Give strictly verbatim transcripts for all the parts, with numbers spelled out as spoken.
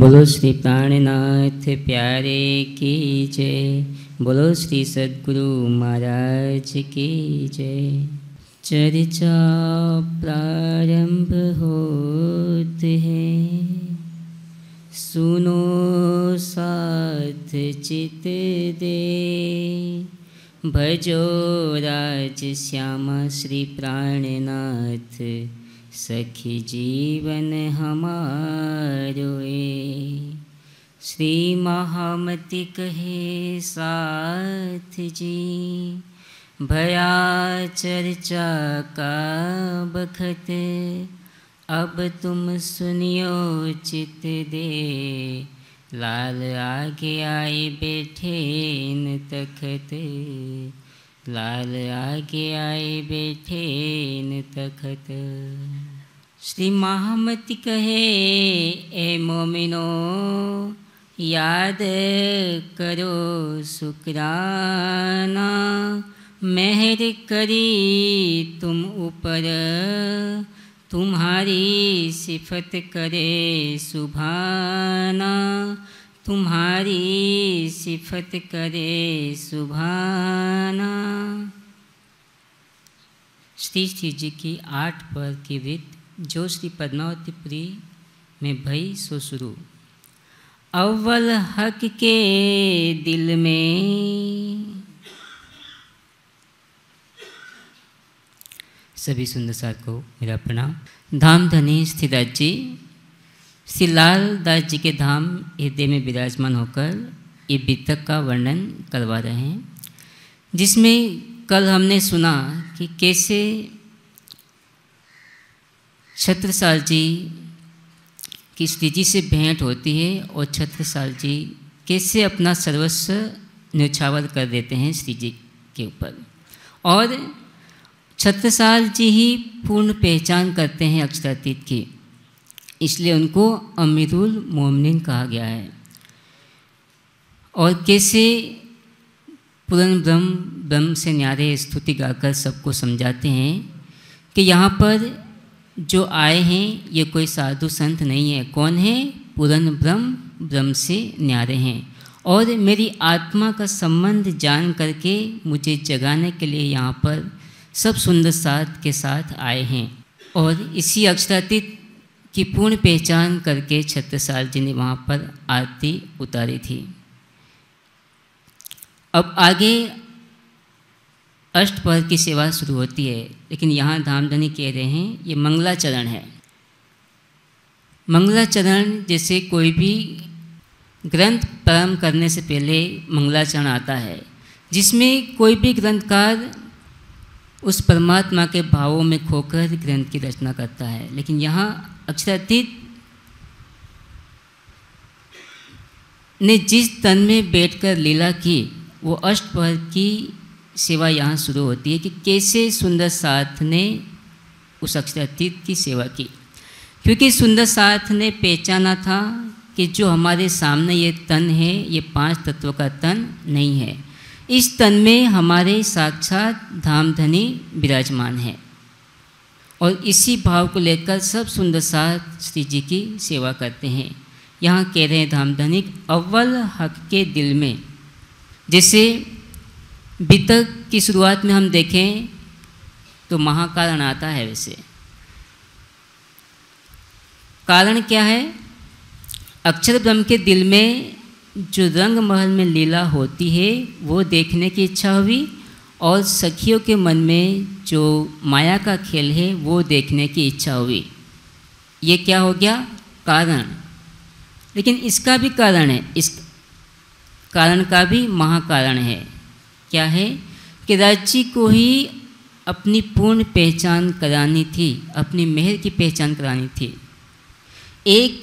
बोलो श्री प्राणनाथ प्यारे की जय। बोलो श्री सद्गुरु महाराज की जय। चर्चा प्रारंभ होते हैं, सुनो साथ चित दे, भजो राज श्यामा श्री प्राणनाथ, सखी जीवन हमारो ए। श्री महामति कहे साथ जी, भया चर्चा का बखत, अब तुम सुनियो चित दे, लाल आगे आए बैठे न तखत, लाल आगे आए बैठे न तखत। श्री महामति कहे ए मोमिनो, याद करो शुक्राना, मेहर करी तुम ऊपर, तुम्हारी सिफत करे सुभाना, तुम्हारी सिफत करे सुभाना। श्री शिव जी की आठ पर की वित जो श्री पद्मावतीपुरी में भई सो शुरू। अव्वल हक के दिल में, सभी सुंदर साथ को मेरा प्रणाम। धाम धनी श्री दास जी, श्री लाल दास जी के धाम हृदय में विराजमान होकर ये बीतक का वर्णन करवा रहे हैं, जिसमें कल हमने सुना कि कैसे छत्रसाल जी की श्री जी से भेंट होती है और छत्रसाल जी कैसे अपना सर्वस्व न्यौछावर कर देते हैं श्री जी के ऊपर, और छत्रसाल जी ही पूर्ण पहचान करते हैं अक्षरातीत की, इसलिए उनको अमीरुल मोमिनीन कहा गया है। और कैसे पूर्ण ब्रह्म ब्रह्म से न्यारे स्तुति गाकर सबको समझाते हैं कि यहाँ पर जो आए हैं ये कोई साधु संत नहीं है, कौन है? पूर्ण ब्रह्म ब्रह्म से न्यारे हैं, और मेरी आत्मा का संबंध जान करके मुझे जगाने के लिए यहाँ पर सब सुंदर साथ के साथ आए हैं। और इसी अक्षरातीत की पूर्ण पहचान करके छत्रसाल जी ने वहाँ पर आरती उतारी थी। अब आगे अष्टप्रहर की सेवा शुरू होती है, लेकिन यहाँ धामधनी कह रहे हैं ये मंगलाचरण है। मंगलाचरण जैसे कोई भी ग्रंथ प्रारंभ करने से पहले मंगलाचरण आता है, जिसमें कोई भी ग्रंथकार उस परमात्मा के भावों में खोकर ग्रंथ की रचना करता है। लेकिन यहाँ अक्षरातीत ने जिस तन में बैठकर लीला की, वो अष्टप्रहर की सेवा यहाँ शुरू होती है कि कैसे सुंदर साथ ने उस अक्षरातीत की सेवा की, क्योंकि सुंदर साथ ने पहचाना था कि जो हमारे सामने ये तन है ये पांच तत्वों का तन नहीं है, इस तन में हमारे साक्षात धामधनी विराजमान है। और इसी भाव को लेकर सब सुंदर साथ श्री जी की सेवा करते हैं। यहाँ कह रहे हैं धामधनी, अव्वल हक के दिल में, जैसे बीतक की शुरुआत में हम देखें तो महाकारण आता है, वैसे कारण क्या है? अक्षर ब्रह्म के दिल में जो रंग महल में लीला होती है वो देखने की इच्छा हुई, और सखियों के मन में जो माया का खेल है वो देखने की इच्छा हुई। ये क्या हो गया? कारण। लेकिन इसका भी कारण है, इस कारण का भी महाकारण है। क्या है? कि राज्य को ही अपनी पूर्ण पहचान करानी थी, अपनी मेहर की पहचान करानी थी। एक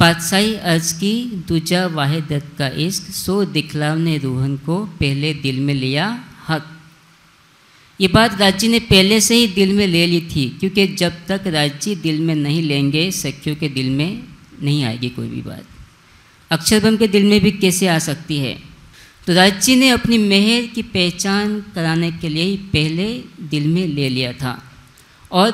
पातशाही अर्ज की दूजा वाहिदत का इश्क, सो दिखलाव ने रूहन को पहले दिल में लिया हक। ये बात राज्य ने पहले से ही दिल में ले ली थी, क्योंकि जब तक राज्य दिल में नहीं लेंगे सखियों के दिल में नहीं आएगी कोई भी बात, अक्षरब्रह्म के दिल में भी कैसे आ सकती है। तो राज्य ने अपनी मेहर की पहचान कराने के लिए ही पहले दिल में ले लिया था। और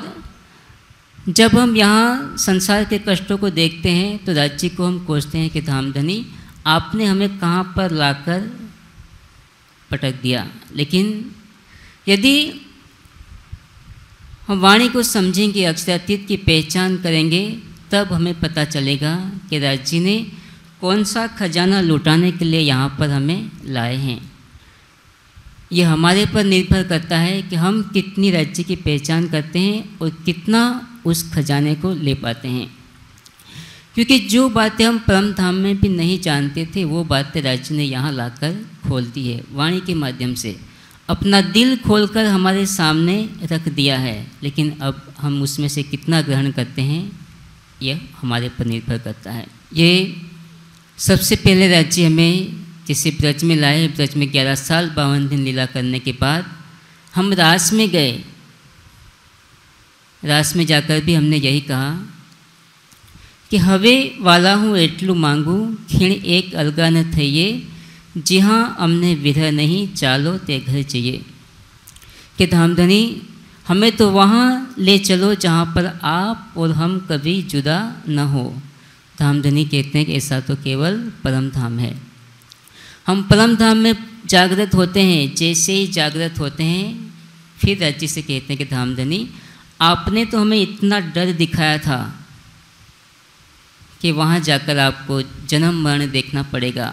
जब हम यहाँ संसार के कष्टों को देखते हैं तो राज्य को हम कोसते हैं कि धामधनी आपने हमें कहाँ पर लाकर पटक दिया। लेकिन यदि हम वाणी को समझेंगे, अक्षरातीत की पहचान करेंगे, तब हमें पता चलेगा कि राज्य ने कौन सा खजाना लुटाने के लिए यहाँ पर हमें लाए हैं। ये हमारे पर निर्भर करता है कि हम कितनी राज्य की पहचान करते हैं और कितना उस खजाने को ले पाते हैं, क्योंकि जो बातें हम परम धाम में भी नहीं जानते थे वो बातें राज्य ने यहाँ लाकर खोल दी है। वाणी के माध्यम से अपना दिल खोलकर हमारे सामने रख दिया है, लेकिन अब हम उसमें से कितना ग्रहण करते हैं यह हमारे पर निर्भर करता है। ये सबसे पहले राज्य हमें जिसे ब्रज में लाए, ब्रज में ग्यारह साल बावन दिन लीला करने के बाद हम रास में गए। रास में जाकर भी हमने यही कहा कि हवे वाला हूँ एटलू मांगू खीण एक अलगा न थइए, जी हाँ हमने विरह नहीं चालो ते घर चाहिए। कि धामधनी हमें तो वहाँ ले चलो जहाँ पर आप और हम कभी जुदा न हो। धामधनी कहते हैं कि ऐसा तो केवल परम धाम है। हम परम धाम में जागृत होते हैं, जैसे ही जागृत होते हैं फिर राज्य से कहते हैं कि धामधनी आपने तो हमें इतना डर दिखाया था कि वहाँ जाकर आपको जन्म मरण देखना पड़ेगा,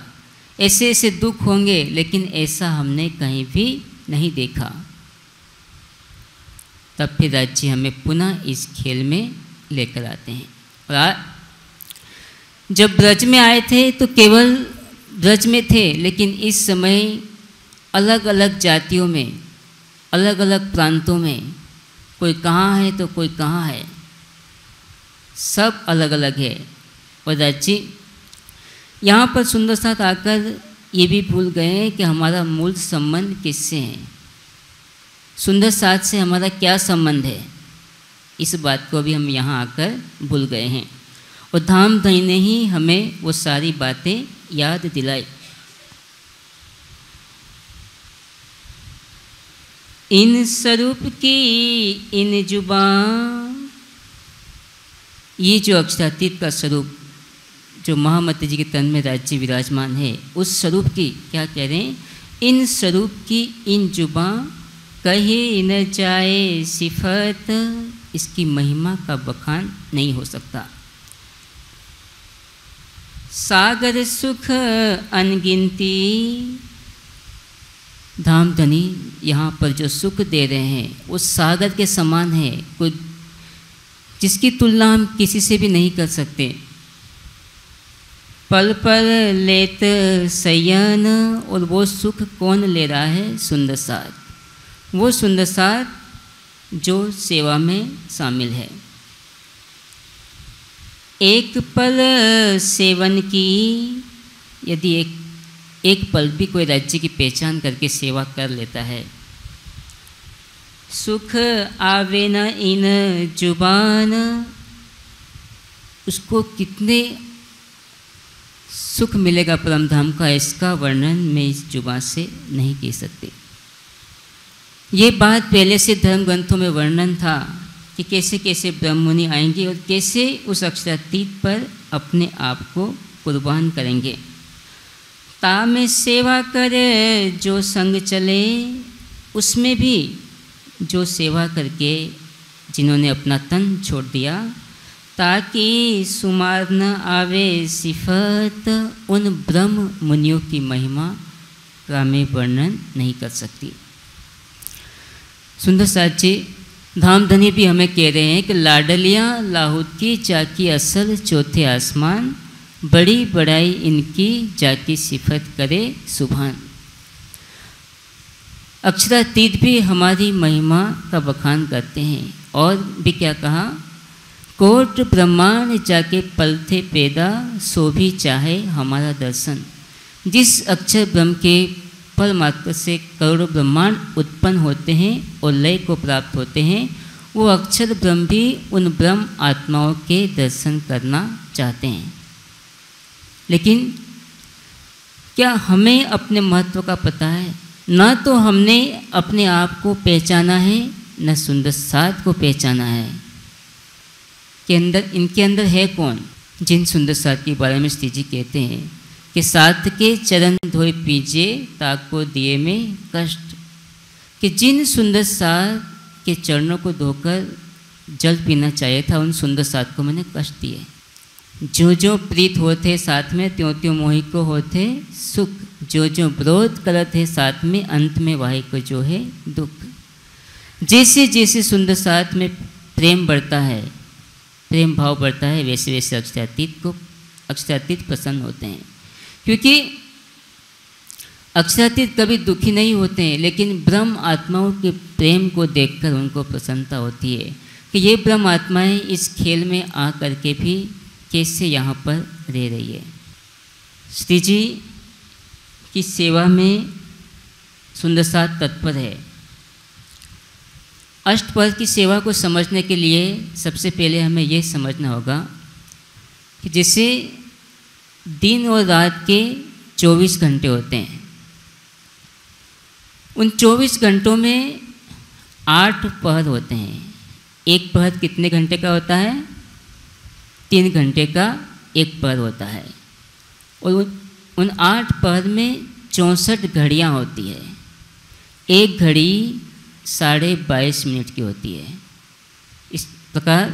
ऐसे ऐसे दुख होंगे, लेकिन ऐसा हमने कहीं भी नहीं देखा। तब फिर राज्य हमें पुनः इस खेल में लेकर आते हैं। और जब ब्रज में आए थे तो केवल ब्रज में थे, लेकिन इस समय अलग अलग जातियों में, अलग अलग प्रांतों में, कोई कहाँ है तो कोई कहाँ है, सब अलग अलग है। और राज्य यहाँ पर सुंदर साथ आकर ये भी भूल गए हैं कि हमारा मूल संबंध किससे है, सुंदर साथ से हमारा क्या संबंध है, इस बात को भी हम यहाँ आकर भूल गए हैं। और धामधनी ने ही हमें वो सारी बातें याद दिलाई। इन स्वरूप की इन जुबान, ये जो अक्षरातीत का स्वरूप जो महामती जी के तन में राज्य विराजमान है, उस स्वरूप की क्या कह रहे हैं, इन स्वरूप की इन जुबान कहीं न जाए सिफत, इसकी महिमा का बखान नहीं हो सकता। सागर सुख अनगिनती, धामधनी यहाँ पर जो सुख दे रहे हैं वो सागर के समान है, कोई जिसकी तुलना हम किसी से भी नहीं कर सकते। पल पल लेत सयन, और वो सुख कौन ले रहा है, सुंदर साथ, वो सुंदर साथ जो सेवा में शामिल है। एक पल सेवन की, यदि एक एक पल भी कोई राज्य की पहचान करके सेवा कर लेता है, सुख आवे न इन जुबान, उसको कितने सुख मिलेगा परमधाम का, इसका वर्णन मैं इस जुबान से नहीं कह सकते। ये बात पहले से धर्म ग्रंथों में वर्णन था कि कैसे कैसे ब्रह्ममुनि आएंगे और कैसे उस अक्षरातीत पर अपने आप को कुर्बान करेंगे। तामे सेवा करे जो संग चले, उसमें भी जो सेवा करके जिन्होंने अपना तन छोड़ दिया, ताकि सुमार न आवे सिफत, उन ब्रह्म मुनियों की महिमा का मैं वर्णन नहीं कर सकती। सुंदर साथ जी धामधनी भी हमें कह रहे हैं कि लाडलियाँ लाहौत की जाकी असल चौथे आसमान, बड़ी बड़ाई इनकी जाकी सिफत करे सुभान। अक्षरातीत भी हमारी महिमा का बखान करते हैं। और भी क्या कहा, कोट ब्रह्मांड जाके पलथे पैदा, सो भी चाहे हमारा दर्शन। जिस अक्षर ब्रह्म के पल मात्र से करोड़ों ब्रह्मांड उत्पन्न होते हैं और लय को प्राप्त होते हैं, वो अक्षर ब्रह्म भी उन ब्रह्म आत्माओं के दर्शन करना चाहते हैं। लेकिन क्या हमें अपने महत्व का पता है? ना तो हमने अपने आप को पहचाना है, न सुंदर साथ को पहचाना है, के अंदर इनके अंदर है कौन? जिन सुंदर साथ के बारे में श्री जी कहते हैं कि साथ के चरण धोए पीजे ताको दिए में कष्ट, कि जिन सुंदर साथ के चरणों को धोकर जल पीना चाहिए था उन सुंदर साथ को मैंने कष्ट दिए। जो जो प्रीत होते साथ में त्यों त्यों मोहि को होते सुख, जो जो विरोध करत है साथ में अंत में वाहि को जो है दुख। जैसे जैसे सुंदर साथ में प्रेम बढ़ता है, प्रेम भाव बढ़ता है, वैसे वैसे अक्षरातीत को अक्षरातीत प्रसन्न होते हैं, क्योंकि अक्षरातीत कभी दुखी नहीं होते हैं, लेकिन ब्रह्म आत्माओं के प्रेम को देखकर उनको प्रसन्नता होती है कि ये ब्रह्म आत्माएँ इस खेल में आ कर के भी कैसे यहाँ पर रह रही है। श्री जी की सेवा में सुंदर साथ तत्पर है। अष्टपहर की सेवा को समझने के लिए सबसे पहले हमें यह समझना होगा कि जैसे दिन और रात के चौबीस घंटे होते हैं, उन चौबीस घंटों में आठ पहर होते हैं। एक पहर कितने घंटे का होता है? तीन घंटे का एक पहर होता है, और उन आठ पहर में चौंसठ घड़ियाँ होती है। एक घड़ी साढ़े बाईस मिनट की होती है। इस प्रकार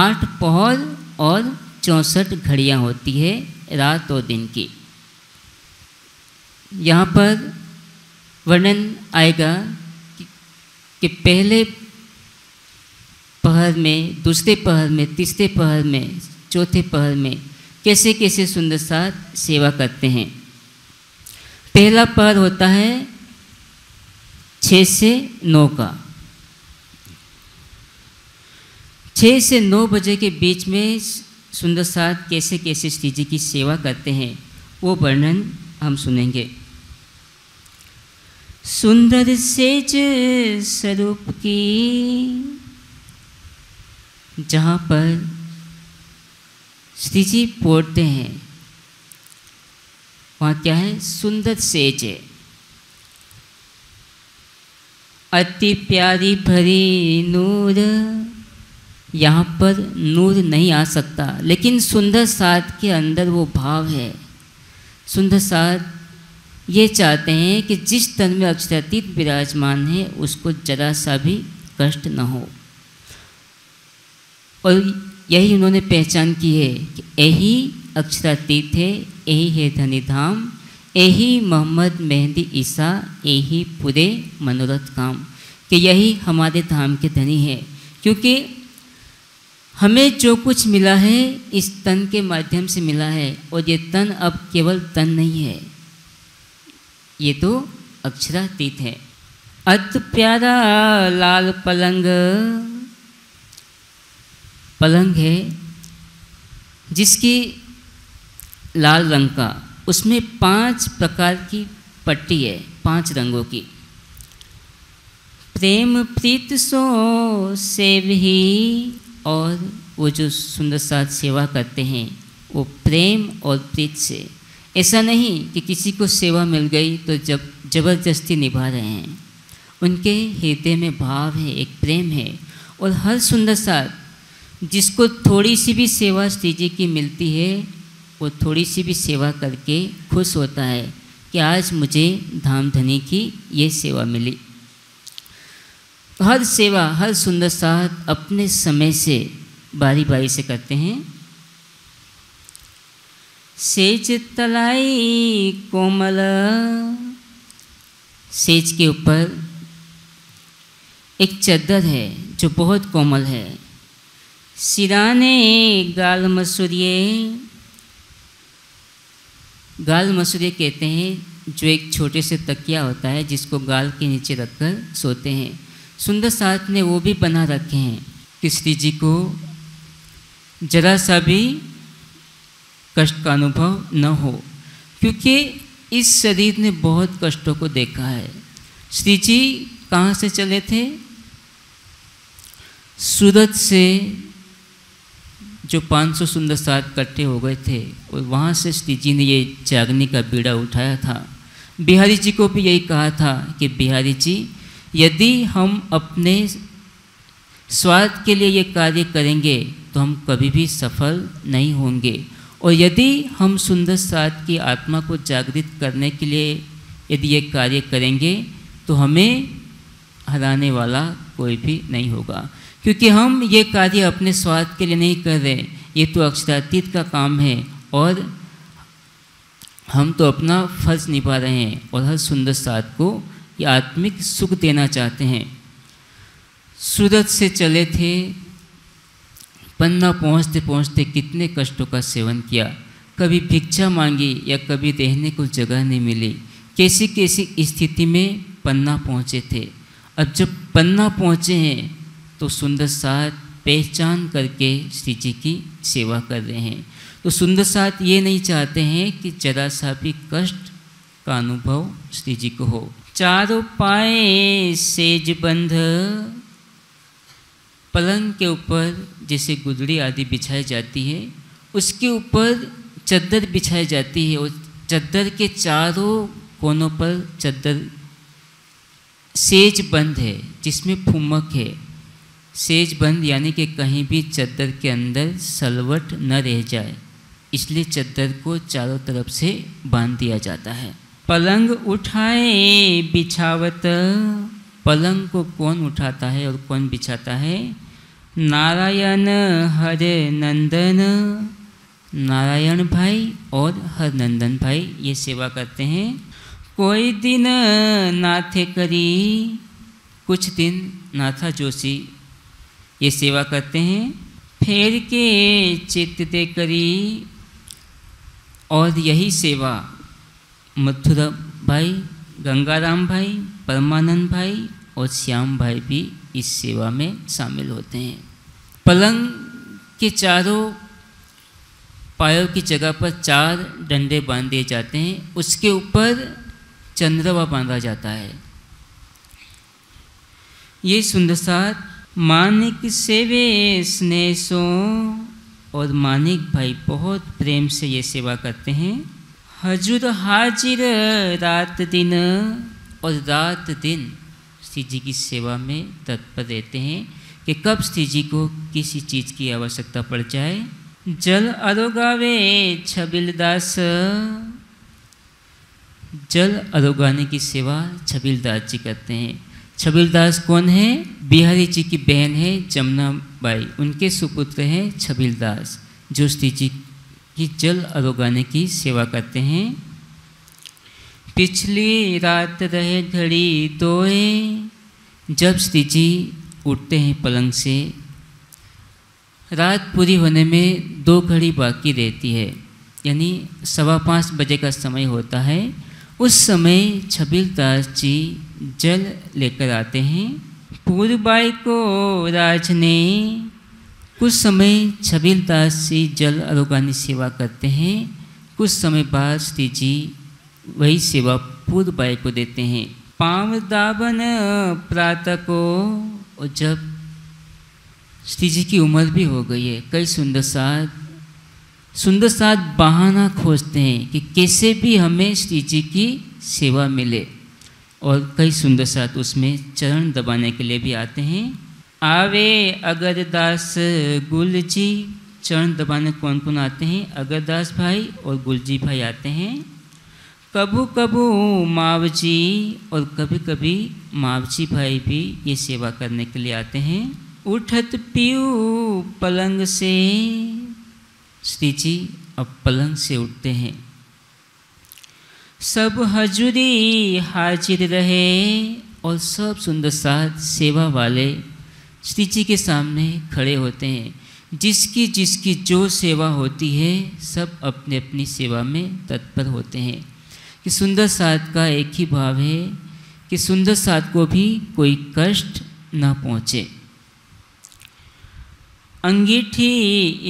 आठ पहर और चौंसठ घड़ियाँ होती है रात और दिन की। यहाँ पर वर्णन आएगा कि, कि पहले पहर में, दूसरे पहर में, तीसरे पहर में, चौथे पहर में कैसे कैसे सुंदर साथ सेवा करते हैं। पहला पहर होता है छः से नौ का। छः से नौ बजे के बीच में सुंदर साथ कैसे कैसे श्री जी की सेवा करते हैं वो वर्णन हम सुनेंगे। सुंदर सेज स्वरूप की, जहाँ पर श्री जी पोड़ते हैं वहाँ क्या है? सुंदर सेज है। अति प्यारी भरी नूर, यहाँ पर नूर नहीं आ सकता, लेकिन सुंदर साथ के अंदर वो भाव है। सुंदर साथ ये चाहते हैं कि जिस तन में अक्षरातीत विराजमान है उसको जरा सा भी कष्ट न हो, और यही उन्होंने पहचान की है कि यही अक्षरातीत है, यही है धनिधाम, यही मोहम्मद मेहंदी ईसा, यही पूरे मनोरथ काम, कि यही हमारे धाम के धनी है। क्योंकि हमें जो कुछ मिला है इस तन के माध्यम से मिला है, और ये तन अब केवल तन नहीं है, ये तो अक्षरातीत है। अत प्यारा लाल पलंग, पलंग है जिसकी लाल रंग का, उसमें पांच प्रकार की पट्टी है, पांच रंगों की। प्रेम प्रीत सो सेवही, और वो जो सुंदर साथ सेवा करते हैं वो प्रेम और प्रीत से, ऐसा नहीं कि किसी को सेवा मिल गई तो जब जबरदस्ती निभा रहे हैं। उनके हृदय में भाव है, एक प्रेम है, और हर सुंदर साथ जिसको थोड़ी सी भी सेवा श्री जी की मिलती है वो थोड़ी सी भी सेवा करके खुश होता है कि आज मुझे धाम धनी की ये सेवा मिली। हर सेवा हर सुंदर साथ अपने समय से बारी बारी से करते हैं। सेज तलाई कोमल, सेज के ऊपर एक चादर है जो बहुत कोमल है। सिराने गाल मसूरिये, गाल मसूरिये कहते हैं जो एक छोटे से तकिया होता है जिसको गाल के नीचे रखकर सोते हैं। सुंदर साथ ने वो भी बना रखे हैं कि श्री जी को जरा सा भी कष्ट का अनुभव न हो, क्योंकि इस शरीर ने बहुत कष्टों को देखा है। श्री जी कहाँ से चले थे? सूरत से, जो पाँच सौ सुंदर साथ इकट्ठे हो गए थे, और वहाँ से श्री जी ने ये जागने का बीड़ा उठाया था। बिहारी जी को भी यही कहा था कि बिहारी जी, यदि हम अपने स्वार्थ के लिए ये कार्य करेंगे तो हम कभी भी सफल नहीं होंगे। और यदि हम सुंदर साथ की आत्मा को जागृत करने के लिए यदि ये कार्य करेंगे तो हमें हराने वाला कोई भी नहीं होगा, क्योंकि हम ये कार्य अपने स्वार्थ के लिए नहीं कर रहे, ये तो अक्षरातीत का काम है और हम तो अपना फर्ज निभा रहे हैं और हर सुंदर साथ को ये आत्मिक सुख देना चाहते हैं। सूरत से चले थे, पन्ना पहुँचते पहुँचते कितने कष्टों का सेवन किया, कभी भिक्षा मांगी या कभी रहने को जगह नहीं मिली, कैसी कैसी स्थिति में पन्ना पहुँचे थे। अब जब पन्ना पहुँचे हैं तो सुंदर साथ पहचान करके श्री जी की सेवा कर रहे हैं। तो सुंदर साथ ये नहीं चाहते हैं कि जरा सा भी कष्ट का अनुभव श्री जी को हो। चारों पाए सेज बंध, पलंग के ऊपर जैसे गुदड़ी आदि बिछाई जाती है उसके ऊपर चद्दर बिछाई जाती है और चद्दर के चारों कोनों पर चद्दर सेज बंद है जिसमें फुमक है। सेज बंद यानी कि कहीं भी चद्दर के अंदर सलवट न रह जाए, इसलिए चद्दर को चारों तरफ से बांध दिया जाता है। पलंग उठाए बिछावत, पलंग को कौन उठाता है और कौन बिछाता है? नारायण हरे नंदन, नारायण भाई और हर नंदन भाई ये सेवा करते हैं। कोई दिन नाथे करी, कुछ दिन नाथा जोशी ये सेवा करते हैं। फेर के चित्त दे करी, और यही सेवा मथुरा भाई, गंगाराम भाई, परमानंद भाई और श्याम भाई भी इस सेवा में शामिल होते हैं। पलंग के चारों पायों की जगह पर चार डंडे बांध दिए जाते हैं, उसके ऊपर चंद्रवा बांधा जाता है। ये सुंदर साथ मानिक सेवे स्नेह सो, और मानिक भाई बहुत प्रेम से ये सेवा करते हैं। हजूर हाजिर रात दिन, और रात दिन श्री जी की सेवा में तत्पर रहते हैं कि कब श्री जी को किसी चीज़ की आवश्यकता पड़ जाए। जल अरोगावे छबिलदास, जल अरोगाने की सेवा छबिलदास जी करते हैं। छबिलदास कौन है? बिहारी जी की बहन है जमुना बाई, उनके सुपुत्र हैं छबिलदास जो श्री जी की जल अरोगाने की सेवा करते हैं। पिछली रात रहे घड़ी दोए, जब श्री जी उठते हैं पलंग से रात पूरी होने में दो घड़ी बाकी रहती है, यानी सवा पाँच बजे का समय होता है। उस समय छबिलदास जी जल लेकर आते हैं। पूर्वबाई को राज ने, कुछ समय छबिलदास जी जल अरोगानी सेवा करते हैं, कुछ समय बाद श्री जी वही सेवा पूर्व बाई को देते हैं। पाँव दावन प्रातः को, और जब श्री जी की उम्र भी हो गई है, कई सुंदर साथ सुंदर साथ बहाना खोजते हैं कि कैसे भी हमें श्री जी की सेवा मिले, और कई सुंदर साथ उसमें चरण दबाने के लिए भी आते हैं। आवे अगर दास गुल जी, चरण दबाने कौन कौन आते हैं? अगर दास भाई और गुलजी भाई आते हैं। कभू कभू मावजी, और कभी कभी मावजी भाई भी ये सेवा करने के लिए आते हैं। उठत पीऊ पलंग से, श्री जी अब पलंग से उठते हैं। सब हजूरी हाजिर रहे, और सब सुंदर साथ सेवा वाले श्री जी के सामने खड़े होते हैं। जिसकी जिसकी जो सेवा होती है सब अपने अपनी सेवा में तत्पर होते हैं। कि सुंदर साथ का एक ही भाव है कि सुंदर साथ को भी कोई कष्ट ना पहुँचे। अंगीठी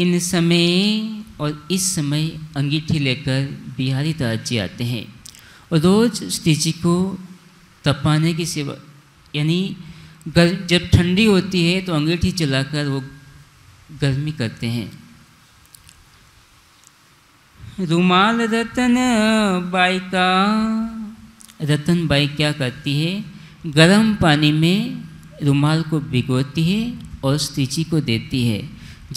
इन समय, और इस समय अंगीठी लेकर बिहारी दास जी आते हैं और रोज़ श्री जी को तपाने की सेवा, यानी गर्म जब ठंडी होती है तो अंगीठी जलाकर वो गर्मी करते हैं। रुमाल रतन बाई का, रतन बाई क्या करती है? गर्म पानी में रुमाल को भिगोती है और स्थिति को देती है,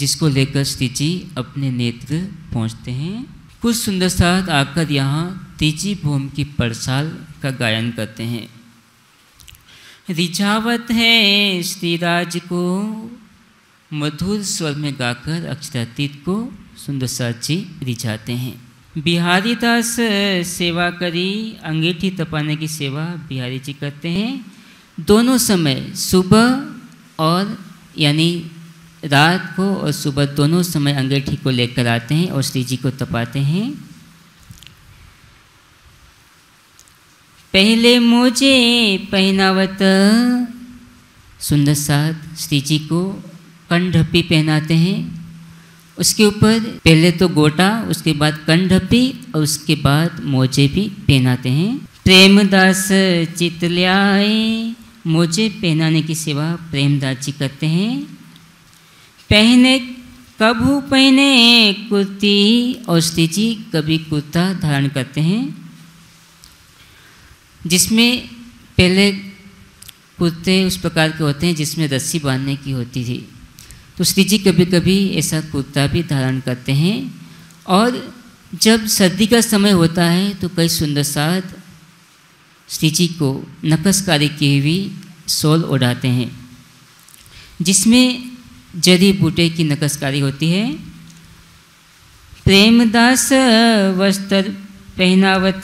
जिसको लेकर स्थिति अपने नेत्र पहुँचते हैं। कुछ सुंदर साथ आकर यहाँ तीजी भूम की परसाल का गायन करते हैं। रिझावत है स्त्रीराज को मधुर स्वर में गाकर अक्षरातीत को सुंदर साथ जी रिझाते हैं। बिहारी दास सेवा करी, अंगीठी तपाने की सेवा बिहारी जी करते हैं। दोनों समय सुबह और यानी रात को और सुबह दोनों समय अंगीठी को लेकर आते हैं और श्री जी को तपाते हैं। पहले मोजे पहनावत, सुंदर साथ श्री जी को कंढप्पी पहनाते हैं। उसके ऊपर पहले तो गोटा, उसके बाद कंढप्पी और उसके बाद मोजे भी पहनाते हैं। प्रेमदास चित ल्याए, मोजे पहनाने की सेवा प्रेमदास जी करते हैं। पहने कभू पहने कुर्ती, और श्री जी कभी कुर्ता धारण करते हैं, जिसमें पहले कुर्ते उस प्रकार के होते हैं जिसमें रस्सी बांधने की होती थी, तो श्री जी कभी कभी ऐसा कुर्ता भी धारण करते हैं। और जब सर्दी का समय होता है तो कई सुंदर साथ श्री जी को नक्शकारी की हुई शॉल ओढ़ाते हैं, जिसमें जड़ी बूटे की नक्शकारी होती है। प्रेमदास वस्त्र पहनावत,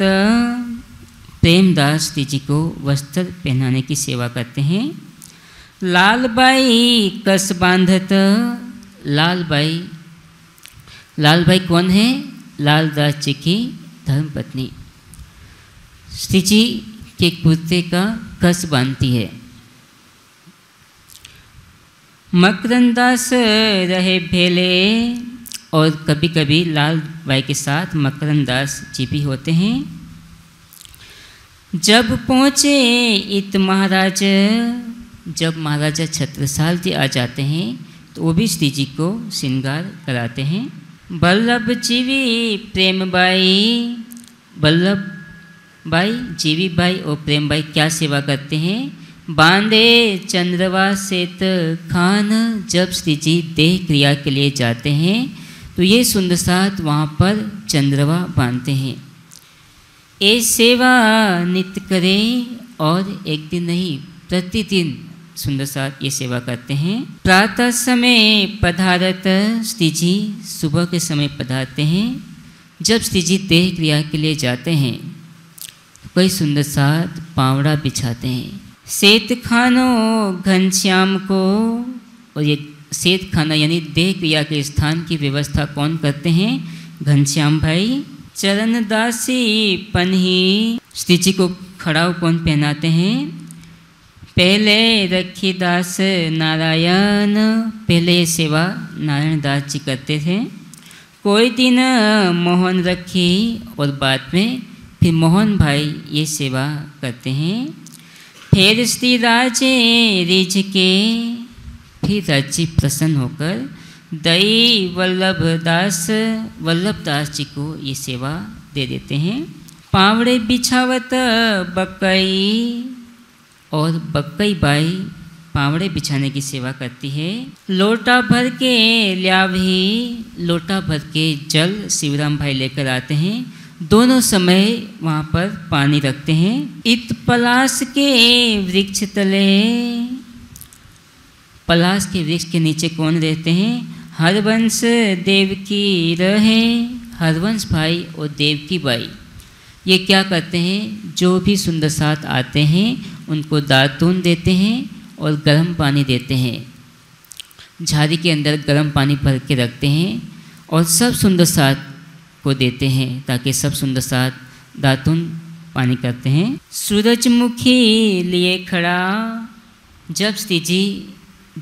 प्रेमदास जी को वस्त्र पहनाने की सेवा करते हैं। लाल बाई कस बांधत, लाल बाई लाल बाई कौन है? लालदास जी की धर्मपत्नी श्री जी के कुर्ते का कस बांधती है। मकरंदास रहे भेले, और कभी कभी लाल बाई के साथ मकरंदास जी भी होते हैं। जब पहुँचे इत महाराज, जब महाराजा छत्रसाल जी आ जाते हैं तो वो भी श्री जी को श्रृंगार कराते हैं। बल्लभ जीवी प्रेम बाई, बल्लभ बाई जीवी बाई और प्रेम बाई क्या सेवा करते हैं? बांधे चंद्रवा सेत खान, जब श्री जी देह क्रिया के लिए जाते हैं तो ये सुंदर साथ वहाँ पर चंद्रवा बांधते हैं। ये सेवा नित्य करें और एक दिन नहीं प्रतिदिन सुंदर साथ ये सेवा करते हैं। प्रातः समय पधारत, श्री जी सुबह के समय पधारते हैं। जब श्री जी देह क्रिया के लिए जाते हैं कई सुंदर साथ पावड़ा बिछाते हैं। सेत खानो घनश्याम को, और ये सेत खाना यानी देह क्रिया के स्थान की व्यवस्था कौन करते हैं? घनश्याम भाई। चरण दासी पन्ही, श्री जी को खड़ाऊ कौन पहनाते हैं? पहले रखी दास नारायण, पहले ये सेवा नारायण दास जी करते थे। कोई दिन मोहन रखी, और बाद में फिर मोहन भाई ये सेवा करते हैं। फिर श्री राजे रिझ के, फिर राजी प्रसन्न होकर दई वल्लभ दास, वल्लभ दास जी को ये सेवा दे देते हैं। पावड़े बिछावत बकई, और बकई बाई पावड़े बिछाने की सेवा करती है। लोटा भर के ल्यावी, लोटा भर के जल शिवराम भाई लेकर आते हैं। दोनों समय वहाँ पर पानी रखते हैं। इत पलास के वृक्ष तले, पलास के वृक्ष के नीचे कौन रहते हैं? हरवंश देवकी रहे, हरवंश भाई और देवकी बाई ये क्या करते हैं? जो भी सुंदर साथ आते हैं उनको दातून देते हैं और गर्म पानी देते हैं। झाड़ी के अंदर गर्म पानी भर के रखते हैं और सब सुंदर साथ को देते हैं ताकि सब सुंदर साथ दातून पानी करते हैं। सूरजमुखी लिए खड़ा, जब श्री जी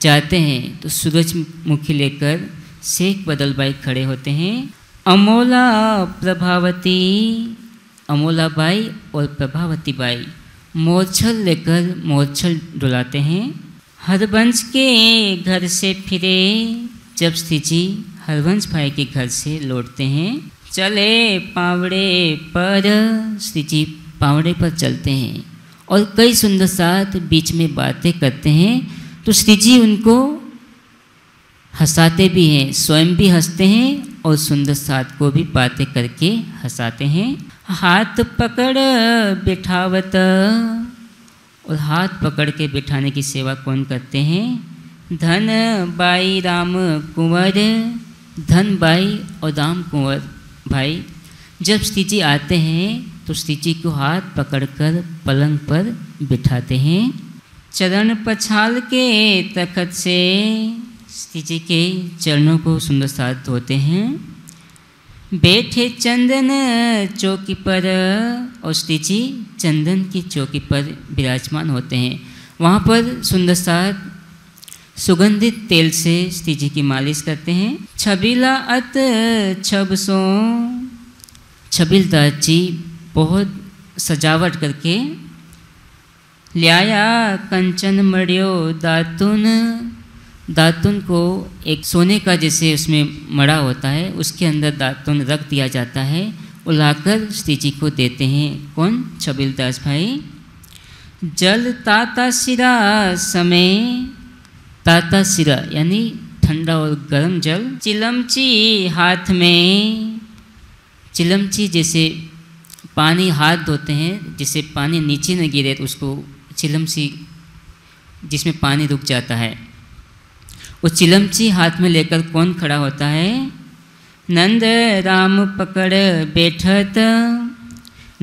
जाते हैं तो सूरजमुखी लेकर शेख बदल बाई खड़े होते हैं। अमोला प्रभावती, अमोला बाई और प्रभावती बाई मोरछल लेकर मोरछल डुलाते हैं। हरवंश के घर से फिरे, जब श्री जी हरवंश भाई के घर से लौटते हैं। चले पावड़े पर, श्री जी पावड़े पर चलते हैं और कई सुंदर साथ बीच में बातें करते हैं, तो श्री जी उनको हंसाते भी हैं, स्वयं भी हंसते हैं और सुंदर साथ को भी बातें करके हंसाते हैं। हाथ पकड़ बिठावत, और हाथ पकड़ के बिठाने की सेवा कौन करते हैं? धन बाई राम कुंवर, धन बाई और राम कुंवर भाई जब श्री जी आते हैं तो श्री जी को हाथ पकड़कर पलंग पर बिठाते हैं। चरण पछाड़ के तखत से श्री जी के चरणों को सुंदर साथ धोते हैं। बैठे चंदन चौकी पर, और श्री जी चंदन की चौकी पर विराजमान होते हैं। वहाँ पर सुंदर साथ सुगंधित तेल से श्री जी की मालिश करते हैं। छबीला अत छब सो, छबीलदास जी बहुत सजावट करके ल्याया। कंचन मड़ियो दातुन, दातुन को एक सोने का जैसे उसमें मड़ा होता है, उसके अंदर दातुन रख दिया जाता है और लाकर श्री जी को देते हैं। कौन? छबीलदास भाई। जल ताता सिरा समय, ताता सिरा यानी ठंडा और गर्म जल। चिलमची हाथ में, चिलमची जैसे पानी हाथ धोते हैं, जिससे पानी नीचे न गिरे तो उसको चिलमची जिसमें पानी रुक जाता है, वो चिलमची हाथ में लेकर कौन खड़ा होता है? नंद राम पकड़ बैठत,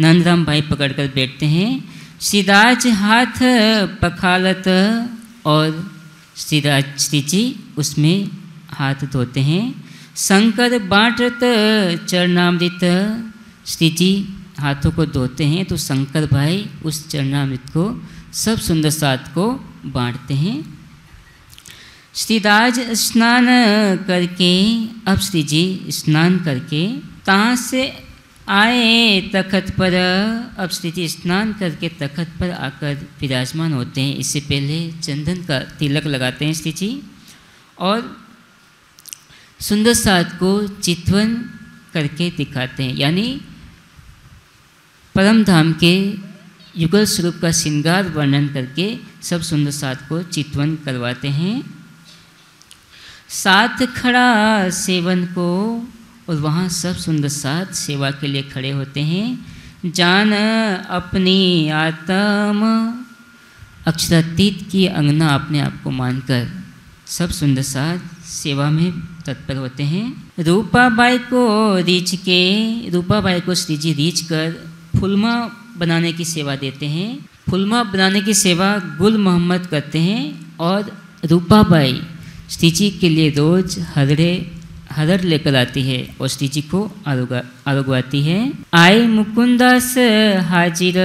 नंद राम भाई पकड़ कर बैठते हैं। सिराज हाथ पखालत, और सिराज श्री जी उसमें हाथ धोते हैं। शंकर बाँटत चरणामृत, श्री जी हाथों को धोते हैं तो शंकर भाई उस चरणामृत को सब सुंदर साथ को बाँटते हैं। श्रीदास स्नान करके, अब श्री जी स्नान करके तहाँ से आए तखत पर, अब श्री जी स्नान करके तखत पर आकर विराजमान होते हैं। इससे पहले चंदन का तिलक लगाते हैं श्री जी, और सुंदर साथ को चितवन करके दिखाते हैं, यानी परम धाम के युगल स्वरूप का श्रृंगार वर्णन करके सब सुंदर साथ को चितवन करवाते हैं। साथ खड़ा सेवन को, और वहाँ सब सुंदर साथ सेवा के लिए खड़े होते हैं। जान अपनी आत्म, अक्षरातीत की अंगना अपने आप को मानकर सब सुंदर साथ सेवा में तत्पर होते हैं। रूपा बाई को रीछ के, रूपा बाई को श्री जी रीछ कर फुलमा बनाने की सेवा देते हैं। फुलमा बनाने की सेवा गुल मोहम्मद करते हैं, और रूपा बाई श्री जी के लिए रोज हरड़े हरड़ लेकर आती है और श्री जी को आरोगा आरोगवाती है। आए मुकुंदास हाजिर,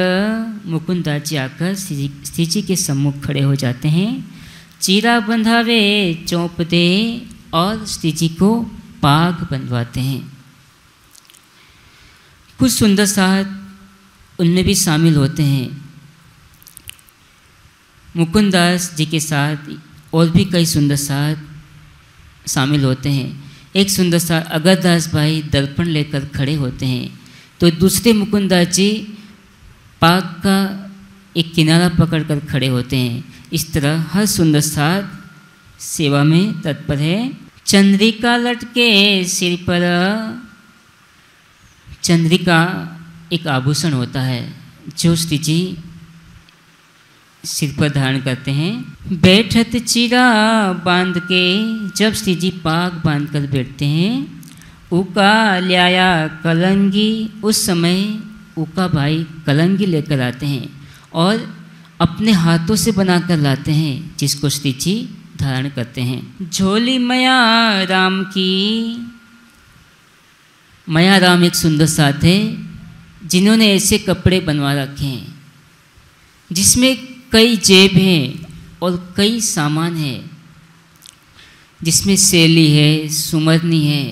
मुकुंदास जी आकर श्री जी के सम्मुख खड़े हो जाते हैं। चीरा बंधावे चौंप दे, और श्री जी को पाग बंधवाते हैं। कुछ सुंदर साथ उनमें भी शामिल होते हैं। मुकुंदास जी के साथ और भी कई सुंदर साथ शामिल होते हैं। एक सुंदर साथ अगरदास भाई दर्पण लेकर खड़े होते हैं, तो दूसरे मुकुंदास जी पाग का एक किनारा पकड़कर खड़े होते हैं। इस तरह हर सुंदर साथ सेवा में तत्पर है। चंद्रिका लटके सिर पर, चंद्रिका एक आभूषण होता है जो श्री जी सिर पर धारण करते हैं। बैठत चीरा बांध के, जब श्री जी पाग बांध कर बैठते हैं। उका ल्याया कलंगी, उस समय उका भाई कलंगी लेकर आते हैं और अपने हाथों से बनाकर लाते हैं, जिसको श्री जी धारण करते हैं। झोली मया राम की, मया राम एक सुंदर साथ है जिन्होंने ऐसे कपड़े बनवा रखे हैं जिसमें कई जेब हैं और कई सामान हैं, जिसमें सेली है, सुमरनी है,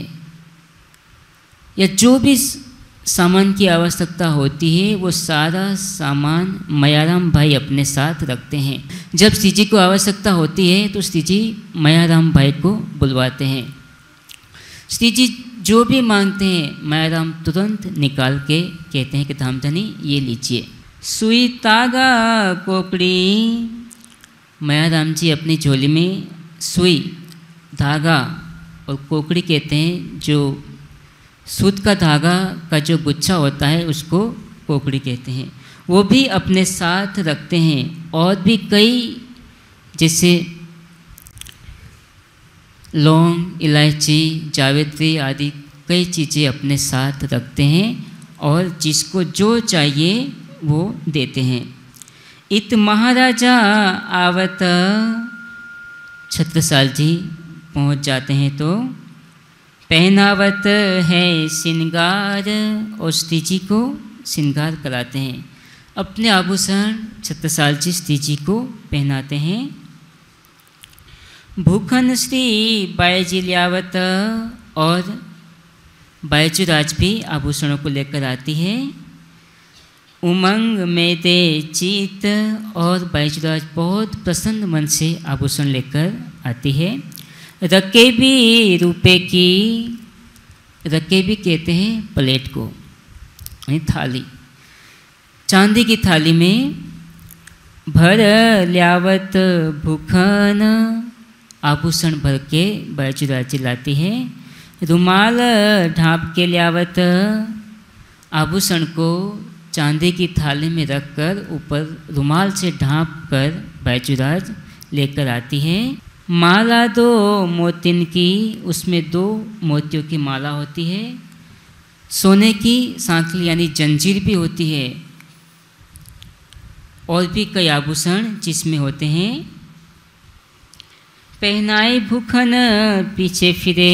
या जो भी सामान की आवश्यकता होती है वो सारा सामान मयाराम भाई अपने साथ रखते हैं। जब श्री जी को आवश्यकता होती है तो श्री जी मयाराम भाई को बुलवाते हैं। श्री जी जो भी मांगते हैं मयाराम तुरंत निकाल के कहते हैं कि धामधनी ये लीजिए। सुई तागा कोकड़ी, मयाराम जी अपनी झोली में सुई धागा और कोकड़ी कहते हैं। जो सूत का धागा का जो गुच्छा होता है उसको कोकड़ी कहते हैं। वो भी अपने साथ रखते हैं। और भी कई जैसे लौंग, इलायची, जावित्री आदि कई चीज़ें अपने साथ रखते हैं और जिसको जो चाहिए वो देते हैं। इत महाराजा आवत, छत्रसाल जी पहुँच जाते हैं तो पहनावत है श्रृंगार, और स्त्री जी को श्रृंगार कराते हैं। अपने आभूषण छत्रसाल जी स्त्री जी को पहनाते हैं। भूखन श्री बायजी लियावत, और बायजुराज भी आभूषणों को लेकर आती है। उमंग में दे चीत, और बायजुराज बहुत प्रसन्न मन से आभूषण लेकर आती है। रके भी रूपे की, रके भी कहते हैं प्लेट को, यानी थाली, चांदी की थाली में। भर लियावत भूखन, आभूषण भर के बायजुराज लाती है। रुमाल ढाँप के लियावत, आभूषण को चांदी की थाली में रखकर ऊपर रुमाल से ढाँप कर बायजुराज लेकर आती है। माला दो मोतिन की, उसमें दो मोतियों की माला होती है। सोने की सांखली यानी जंजीर भी होती है, और भी कई आभूषण जिसमें होते हैं। पहनाए भूखन पीछे फिरे,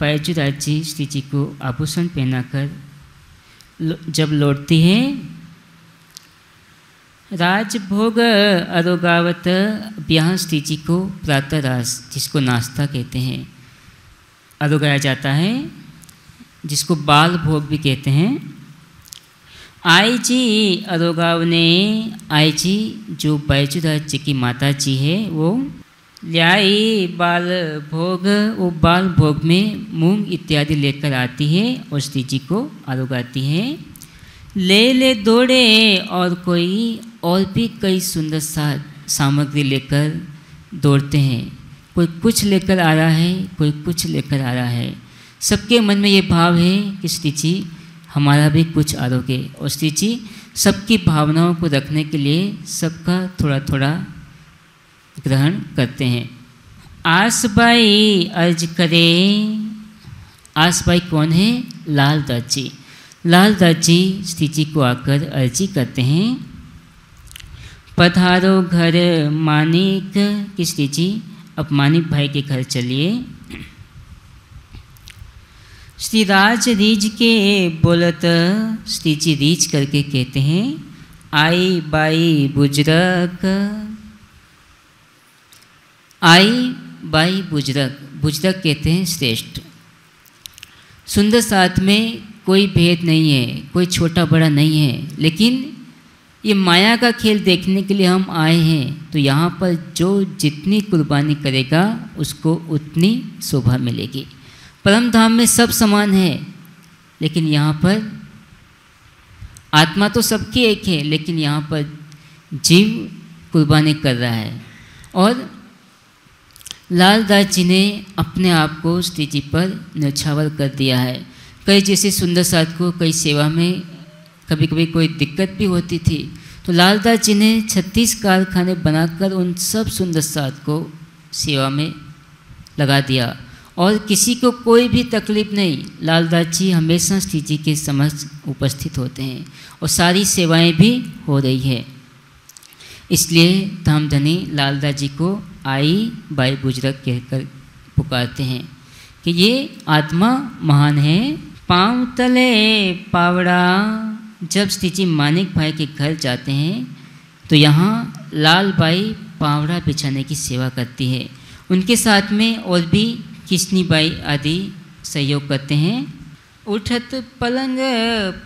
बायजुराज जी श्री जी को आभूषण पहनाकर जब लौटती है। राजभोग अरोगावत, ब्याह स्त्री जी को प्रातः रास, जिसको नाश्ता कहते हैं, अरोगाया जाता है, जिसको बाल भोग भी कहते हैं। आई जी अरोगावने, आई जी जो बायजुराज जी की माता जी है वो ल्याई बाल भोग, वो बाल भोग में मूंग इत्यादि लेकर आती है और स्त्री जी को अरोगाती है। ले ले दौड़े, और कोई और भी कई सुंदर सा सामग्री लेकर दौड़ते हैं। कोई कुछ लेकर आ रहा है, कोई कुछ लेकर आ रहा है। सबके मन में ये भाव है कि श्री जी हमारा भी कुछ आरोगे, और श्री जी सबकी भावनाओं को रखने के लिए सबका थोड़ा थोड़ा ग्रहण करते हैं। आसबाई अर्ज करे, आसबाई कौन है? लाल दास जी। लाल दास जी श्री जी को आकर अर्जी करते हैं। पधारो घर मानिक, कि श्री जी अब मानिक भाई के घर चलिए। श्री राज रीझ के बोलत, श्री जी रीझ करके कहते हैं। आई बाई बुजरक, आई बाई बुजरक, बुजरक कहते हैं श्रेष्ठ। सुंदर साथ में कोई भेद नहीं है, कोई छोटा बड़ा नहीं है, लेकिन ये माया का खेल देखने के लिए हम आए हैं। तो यहाँ पर जो जितनी कुर्बानी करेगा उसको उतनी शोभा मिलेगी। परम धाम में सब समान है, लेकिन यहाँ पर आत्मा तो सबकी एक है, लेकिन यहाँ पर जीव कुर्बानी कर रहा है। और लाल दास जी ने अपने आप को श्री जी पर न्यौछावर कर दिया है। कई जैसे सुंदर साथ को कई सेवा में कभी कभी कोई दिक्कत भी होती थी, तो लाल दास जी ने छत्तीस कारखाने बनाकर उन सब सुंदर साथ को सेवा में लगा दिया, और किसी को कोई भी तकलीफ नहीं। लाल दास जी हमेशा श्री जी के समक्ष उपस्थित होते हैं और सारी सेवाएं भी हो रही है। इसलिए धामधनी लाल दास जी को आई बाई बुजरक कहकर पुकारते हैं कि ये आत्मा महान है। पाँव तले पावड़ा, जब श्री जी मानिक भाई के घर जाते हैं तो यहाँ लाल बाई पावड़ा बिछाने की सेवा करती है। उनके साथ में और भी किसनी बाई आदि सहयोग करते हैं। उठत पलंग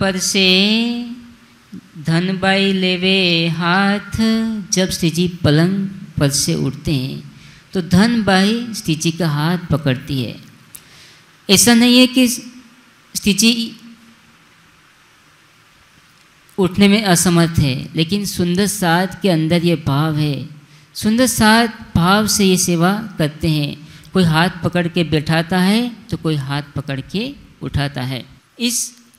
पर से, धन बाई लेवे हाथ, जब श्री जी पलंग पर से उठते हैं तो धन बाई श्री जी का हाथ पकड़ती है। ऐसा नहीं है कि श्री जी उठने में असमर्थ है, लेकिन सुंदर साथ के अंदर ये भाव है। सुंदर साथ भाव से ये सेवा करते हैं। कोई हाथ पकड़ के बैठाता है तो कोई हाथ पकड़ के उठाता है। इस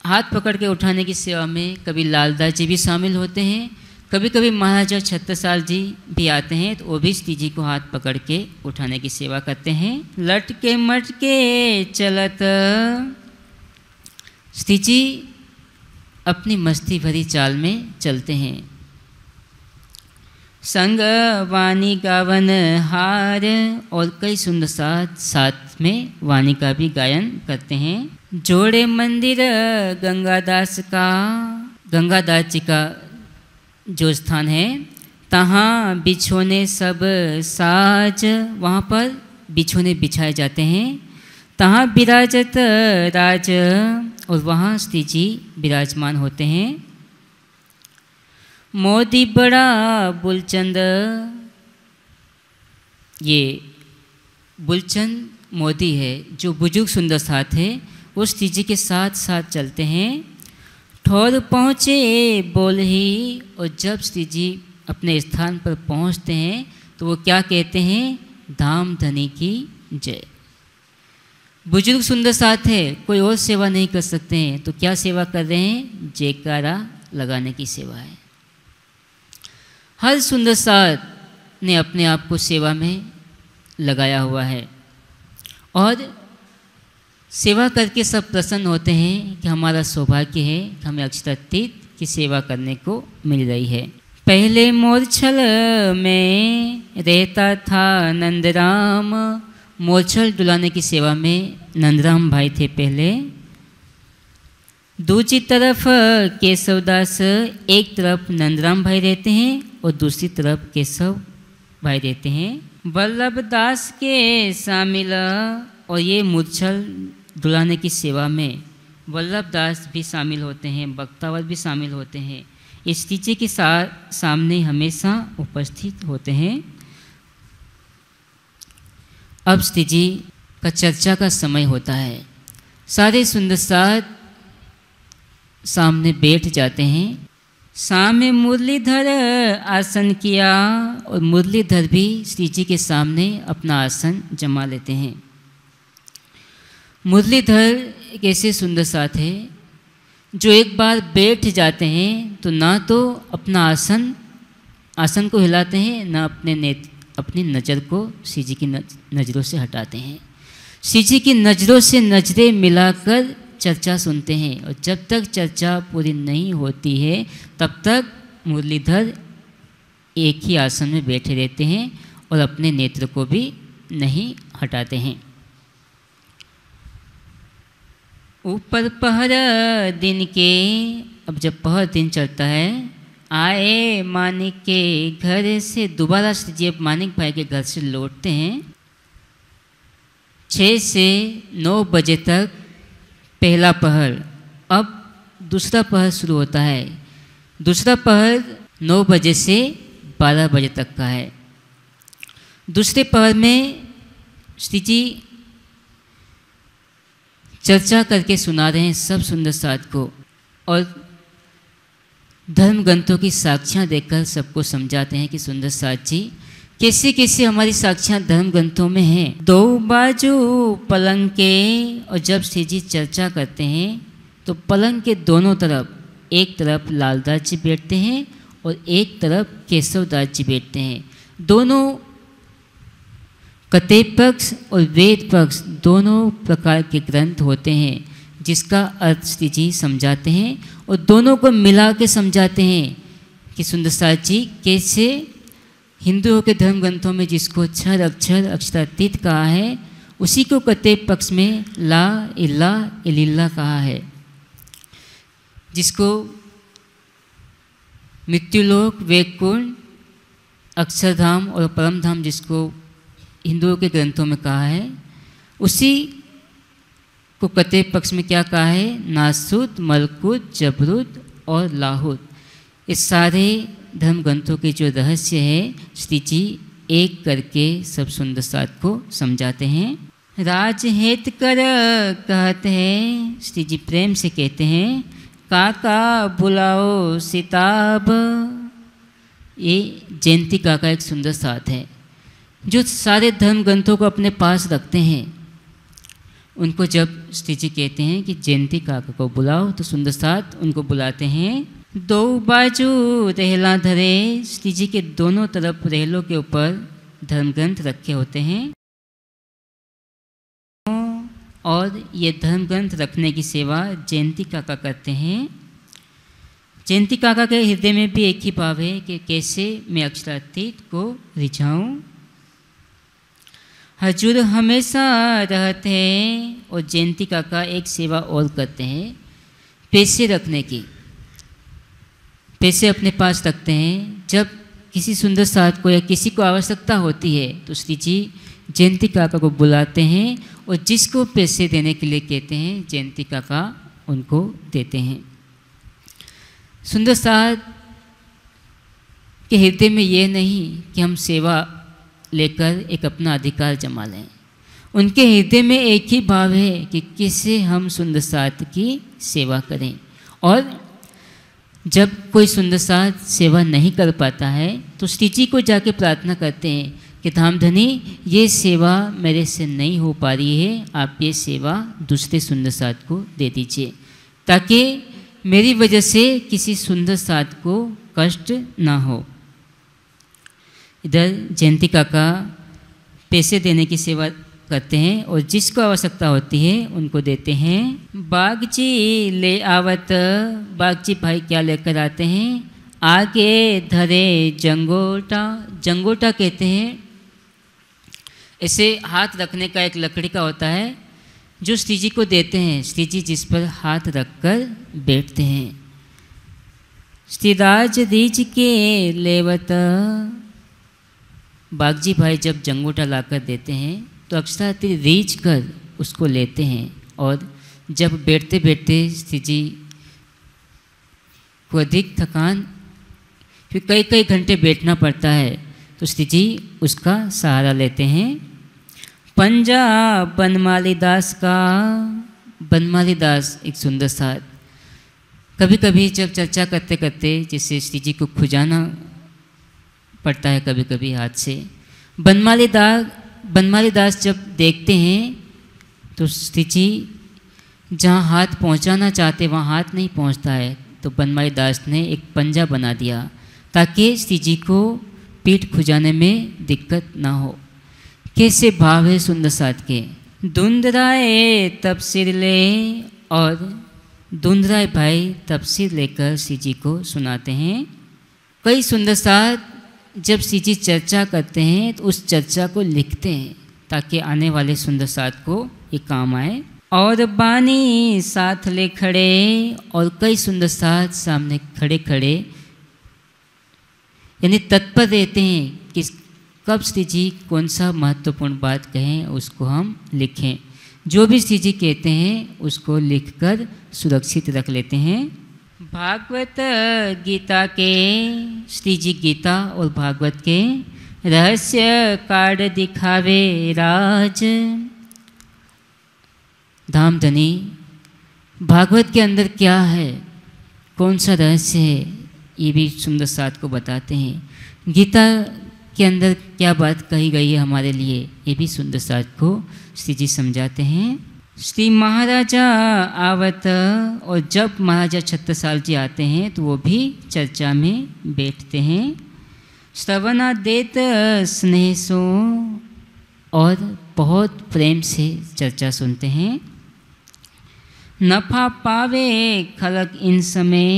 हाथ पकड़ के उठाने की सेवा में कभी लालदास जी भी शामिल होते हैं, कभी कभी महाराजा छत्रसाल जी भी आते हैं तो वो भी स्त्री जी को हाथ पकड़ के उठाने की सेवा करते हैं। लटके मटके चलत स्त्री जी अपनी मस्ती भरी चाल में चलते हैं। संग वाणी का वन हार और कई सुंदर साथ साथ में वाणी का भी गायन करते हैं। जोड़े मंदिर गंगादास का, गंगादास जी का जो स्थान है, तहाँ बिछोने सब साज, वहाँ पर बिछोने बिछाए जाते हैं। तहाँ विराजत राज, और वहाँ स्त्री जी विराजमान होते हैं। मोदी बड़ा बुलचंद, ये बुलचंद मोदी है जो बुजुर्ग सुंदर साथ है, वो स्त्री जी के साथ साथ चलते हैं। ठौर पहुँचे बोल ही, और जब श्री जी अपने स्थान पर पहुँचते हैं तो वो क्या कहते हैं, धाम धनी की जय। बुजुर्ग सुंदर साथ है, कोई और सेवा नहीं कर सकते हैं, तो क्या सेवा कर रहे हैं, जयकारा लगाने की सेवा है। हर सुंदर साथ ने अपने आप को सेवा में लगाया हुआ है और सेवा करके सब प्रसन्न होते हैं कि हमारा सौभाग्य है कि हमें अक्षतातीत की सेवा करने को मिल रही है। पहले मोरछल में रहता था नंदराम, मोरछल डुलाने की सेवा में नंदराम भाई थे पहले। दूसरी तरफ केशवदास, एक तरफ नंदराम भाई रहते हैं और दूसरी तरफ केशव भाई रहते हैं। वल्लभदास के शामिल, और ये मूर्छल डुलाने की सेवा में वल्लभदास भी शामिल होते हैं, बख्तावर भी शामिल होते हैं, इस टीचे के साथ सामने हमेशा उपस्थित होते हैं। अब स्त्री जी का चर्चा का समय होता है, सारे सुंदर साथ सामने बैठ जाते हैं। सामने मुरलीधर आसन किया, और मुरलीधर भी श्री जी के सामने अपना आसन जमा लेते हैं। मुरलीधर एक ऐसे सुंदर साथ है जो एक बार बैठ जाते हैं तो ना तो अपना आसन आसन को हिलाते हैं, ना अपने नेत्र अपनी नज़र को श्री जी की नज़रों से हटाते हैं। श्री जी की नज़रों से नज़रें मिलाकर चर्चा सुनते हैं, और जब तक चर्चा पूरी नहीं होती है तब तक मुरलीधर एक ही आसन में बैठे रहते हैं और अपने नेत्र को भी नहीं हटाते हैं। ऊपर पहर दिन के, अब जब पहर दिन चलता है, आए मानिक के घर से, दोबारा श्री जी मानिक भाई के घर से लौटते हैं। छः से नौ बजे तक पहला पहर, अब दूसरा पहर शुरू होता है। दूसरा पहर नौ बजे से बारह बजे तक का है। दूसरे पहर में श्री जी चर्चा करके सुना रहे हैं सब सुंदर साथ को, और धर्म ग्रंथों की साक्षियाँ देकर सबको समझाते हैं कि सुंदर साथ जी कैसे कैसे हमारी साक्षियाँ धर्म ग्रंथों में हैं। दो बाजू पलंग के, और जब श्री जी चर्चा करते हैं तो पलंग के दोनों तरफ, एक तरफ लालदास जी बैठते हैं और एक तरफ केशवदास जी बैठते हैं। दोनों कतेब पक्ष और वेद पक्ष दोनों प्रकार के ग्रंथ होते हैं, जिसका अर्थ श्री जी समझाते हैं और दोनों को मिला के समझाते हैं कि सुंदरसाद जी कैसे हिंदुओं के धर्म ग्रंथों में जिसको अक्षर अक्षर अक्षरातीत कहा है, उसी को कतेब पक्ष में ला इल्ला इलिल्ला कहा है, जिसको मृत्युलोक वैकुंठ अक्षरधाम और परमधाम जिसको हिंदुओं के ग्रंथों में कहा है, उसी को कतेब पक्ष में क्या कहा है, नासूत मलकूत जबरूत और लाहूत। इस सारे धर्म ग्रंथों के जो रहस्य है श्री जी एक करके सब सुंदर साथ को समझाते हैं। राज हेत कर कहते हैं, श्री जी प्रेम से कहते हैं, काका बुलाओ सिताब। ये जयंती काका एक सुंदर साथ है, जो सारे धर्म ग्रंथों को अपने पास रखते हैं, उनको जब श्री जी कहते हैं कि जयंती काका को बुलाओ, तो सुंदर साथ उनको बुलाते हैं। दो बाजू रेहला धरे, श्री जी के दोनों तरफ रेहलों के ऊपर धर्म ग्रंथ रखे होते हैं और ये धर्म ग्रंथ रखने की सेवा जयंती काका करते हैं। जयंती काका के हृदय में भी एक ही भाव है कि कैसे मैं अक्षरातीत को रिझाऊं। हजूर हमेशा रहते हैं और जयंती काका एक सेवा और करते हैं, पैसे रखने की। पैसे अपने पास रखते हैं। जब किसी सुंदर साथ को या किसी को आवश्यकता होती है तो श्री जी जयंती काका को बुलाते हैं और जिसको पैसे देने के लिए कहते हैं जयंती काका उनको देते हैं। सुंदर साथ के हृदय में ये नहीं कि हम सेवा लेकर एक अपना अधिकार जमा लें, उनके हृदय में एक ही भाव है कि किसे हम सुंदर साथ की सेवा करें। और जब कोई सुंदर साथ सेवा नहीं कर पाता है तो श्री जी को जाके प्रार्थना करते हैं कि धामधनी ये सेवा मेरे से नहीं हो पा रही है, आप ये सेवा दूसरे सुंदर साथ को दे दीजिए ताकि मेरी वजह से किसी सुंदर साथ को कष्ट ना हो। इधर जयंती काका पैसे देने की सेवा करते हैं और जिसको आवश्यकता होती है उनको देते हैं। बागची ले आवत, बागची भाई क्या लेकर आते हैं? आगे धरे जंगोटा, जंगोटा कहते हैं ऐसे हाथ रखने का एक लकड़ी का होता है जो श्री जी को देते हैं, श्री जी जिस पर हाथ रखकर बैठते हैं। श्री राज रीज के लेवत, बागजी भाई जब जंगोटा लाकर देते हैं तो अक्षरातीत रीझ कर उसको लेते हैं और जब बैठते बैठते श्री जी को अधिक थकान, फिर कई कई घंटे बैठना पड़ता है तो श्री जी उसका सहारा लेते हैं। पंजा बनमाली दास का, बनमाली दास एक सुंदर साथ कभी कभी जब चर्चा करते करते जैसे श्री जी को खुजाना पड़ता है कभी कभी हाथ से, बनमाली दास बनमाली दास जब देखते हैं तो श्री जी जहाँ हाथ पहुँचाना चाहते वहाँ हाथ नहीं पहुँचता है तो बनमाली दास ने एक पंजा बना दिया ताकि श्री जी को पीठ खुजाने में दिक्कत ना हो। कैसे भाव है सुंदर साथ के। धुंधराए तफसीर ले, और धुंधराए भाई तफसीर लेकर श्री जी को सुनाते हैं। कई सुंदर साथ जब श्री जी चर्चा करते हैं तो उस चर्चा को लिखते हैं ताकि आने वाले सुंदर साथ को ये काम आए। और बानी साथ ले खड़े, और कई सुंदर साथ सामने खड़े खड़े यानी तत्पर रहते हैं कि कब श्री जी कौन सा महत्वपूर्ण बात कहें उसको हम लिखें। जो भी श्री जी कहते हैं उसको लिखकर सुरक्षित रख लेते हैं। भागवत गीता के, श्री जी गीता और भागवत के रहस्य कार्ड दिखावे राज। धामधनी भागवत के अंदर क्या है, कौन सा रहस्य है, ये भी सुंदर साथ को बताते हैं। गीता के अंदर क्या बात कही गई है हमारे लिए, ये भी सुंदर साथ को श्री जी समझाते हैं। श्री महाराजा आवत, और जब महाराजा छत्रसाल जी आते हैं तो वो भी चर्चा में बैठते हैं। श्रवणा देत स्नेह सो, और बहुत प्रेम से चर्चा सुनते हैं। नफा पावे खलक इन समय,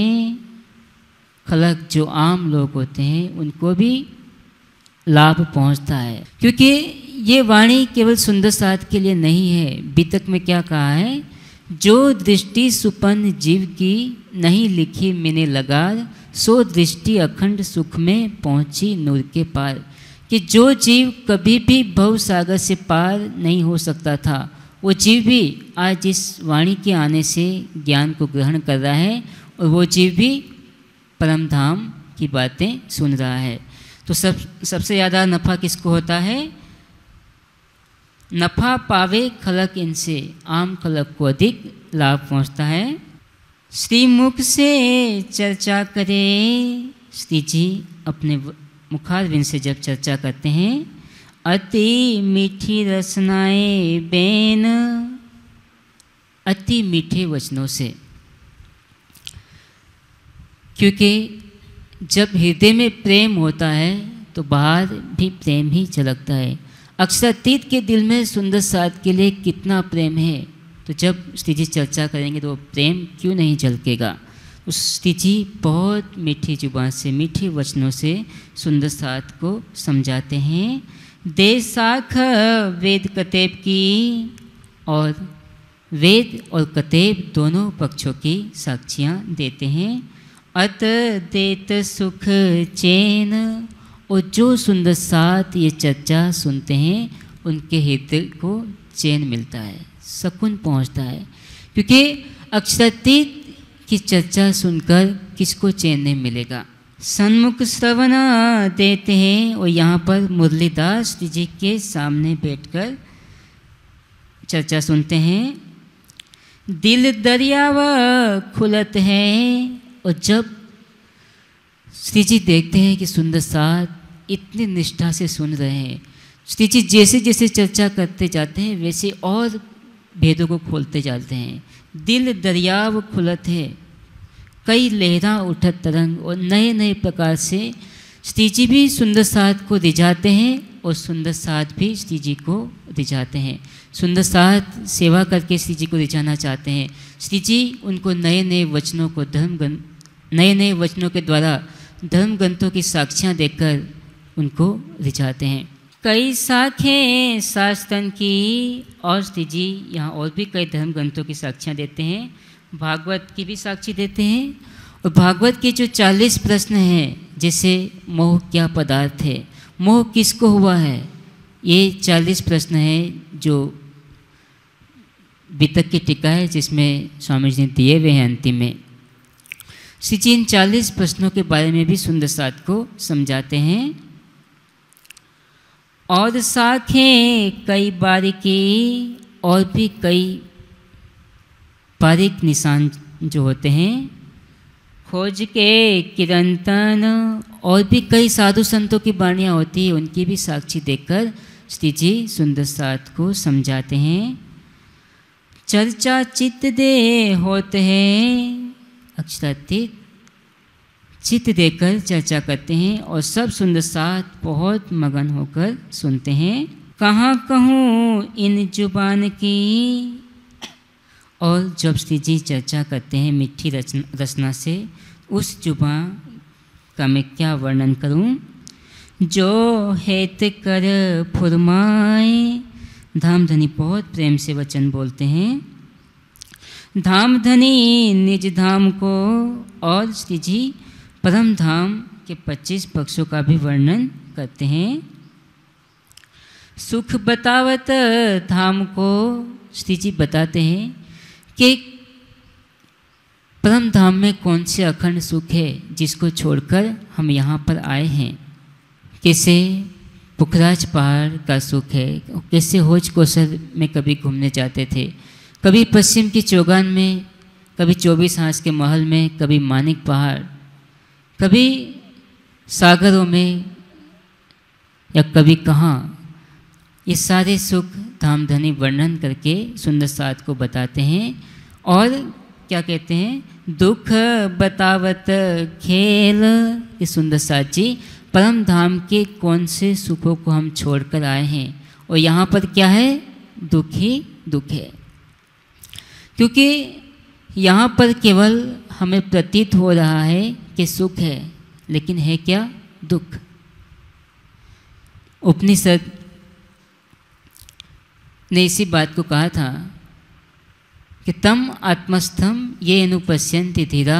खलक जो आम लोग होते हैं उनको भी लाभ पहुंचता है क्योंकि ये वाणी केवल सुंदर साथ के लिए नहीं है। बीतक में क्या कहा है, जो दृष्टि सुपन्न जीव की नहीं लिखी मैंने लगार, सो दृष्टि अखंड सुख में पहुंची नूर के पार। कि जो जीव कभी भी भव सागर से पार नहीं हो सकता था वो जीव भी आज इस वाणी के आने से ज्ञान को ग्रहण कर रहा है और वो जीव भी परम धाम की बातें सुन रहा है। तो सब सबसे ज़्यादा नफ़ा किसको होता है? नफ़ा पावे खलक इनसे, आम खलक को अधिक लाभ पहुंचता है। श्री मुख से चर्चा करे, श्री जी अपने मुखारविंद से जब चर्चा करते हैं अति मीठी रसनाएं बेन अति मीठे वचनों से, क्योंकि जब हृदय में प्रेम होता है तो बाहर भी प्रेम ही झलकता है। अक्षरातीत के दिल में सुंदर साथ के लिए कितना प्रेम है, तो जब स्थिति चर्चा करेंगे तो प्रेम क्यों नहीं झलकेगा। उस स्थिति बहुत मीठी जुबान से, मीठे वचनों से सुंदर साथ को समझाते हैं। देशाख वेद कतेब की, और वेद और कतेब दोनों पक्षों की साक्षियाँ देते हैं। अत देत सुख चैन, और जो सुंदर साथ ये चर्चा सुनते हैं उनके हृदय को चैन मिलता है, सुकून पहुंचता है। क्योंकि अक्षरातीत की चर्चा सुनकर किसको चैन नहीं मिलेगा। सन्मुख श्रवण देते हैं, और यहाँ पर मुरलीदास जी के सामने बैठकर चर्चा सुनते हैं। दिल दरिया व खुलत हैं, और जब श्री जी देखते हैं कि सुंदर साथ इतनी निष्ठा से सुन रहे हैं, श्री जी जैसे जैसे चर्चा करते जाते हैं वैसे और भेदों को खोलते जाते हैं। दिल दरिया व खुलत है, कई लहरा उठत तरंग, और नए नए प्रकार से श्री जी भी सुंदर साथ को रिझाते हैं और सुंदर साथ भी श्री जी को रिझाते हैं। सुंदर साथ सेवा करके श्री जी को रिझाना चाहते हैं। श्री जी उनको नए नए वचनों को धर्म ग्रंथ नए नए वचनों के द्वारा धर्म ग्रंथों की साक्षियाँ देखकर उनको रिझाते हैं। कई साखें शास्त्रन की, और श्री जी यहाँ और भी कई धर्म ग्रंथों की साक्षियाँ देते हैं। भागवत की भी साक्षी देते हैं, और भागवत के जो चालीस प्रश्न हैं, जैसे मोह क्या पदार्थ है, मोह किसको हुआ है, ये चालीस प्रश्न हैं जो बितक की टीका है जिसमें स्वामी जी ने दिए हुए हैं। अंतिम में श्री जी इन चालीस प्रश्नों के बारे में भी सुंदर साथ को समझाते हैं। और साखें कई बारीकी, और भी कई बारीक निशान जो होते हैं। खोज के किरंतन, और भी कई साधु संतों की वाणियाँ होती है, उनकी भी साक्षी देखकर श्री जी सुंदर साथ को समझाते हैं। चर्चा चित्त दे होते हैं, अक्षरातीत चित्त देकर चर्चा करते हैं, और सब सुंदर साथ बहुत मगन होकर सुनते हैं। कहाँ कहूँ इन जुबान की, और जब श्री जी चर्चा करते हैं मीठी रचना रचना से, उस जुबां का मैं क्या वर्णन करूं। जो हेत कर फुरमाए, धामधनी बहुत प्रेम से वचन बोलते हैं। धामधनी निज धाम को, और श्री जी परम धाम के पच्चीस पक्षों का भी वर्णन करते हैं। सुख बतावत धाम को, श्री जी बताते हैं कि परम धाम में कौन से अखंड सुख है जिसको छोड़कर हम यहाँ पर आए हैं। कैसे पुखराज पहाड़ का सुख है, कैसे होज कौशल में कभी घूमने जाते थे, कभी पश्चिम की चौगान में, कभी चौबीस हाथ के महल में, कभी मानिक पहाड़, कभी सागरों में, या कभी कहाँ। ये सारे सुख धामधनी वर्णन करके सुंदर साथ को बताते हैं। और क्या कहते हैं, दुख बतावत खेल, ये सुंदर साथ जी परम धाम के कौन से सुखों को हम छोड़कर आए हैं, और यहाँ पर क्या है, दुख ही दुख है। क्योंकि यहाँ पर केवल हमें प्रतीत हो रहा है कि सुख है, लेकिन है क्या, दुख। उपनिषद ने इसी बात को कहा था कि तम आत्मस्थम ये अनुपश्यन्ति धीरा,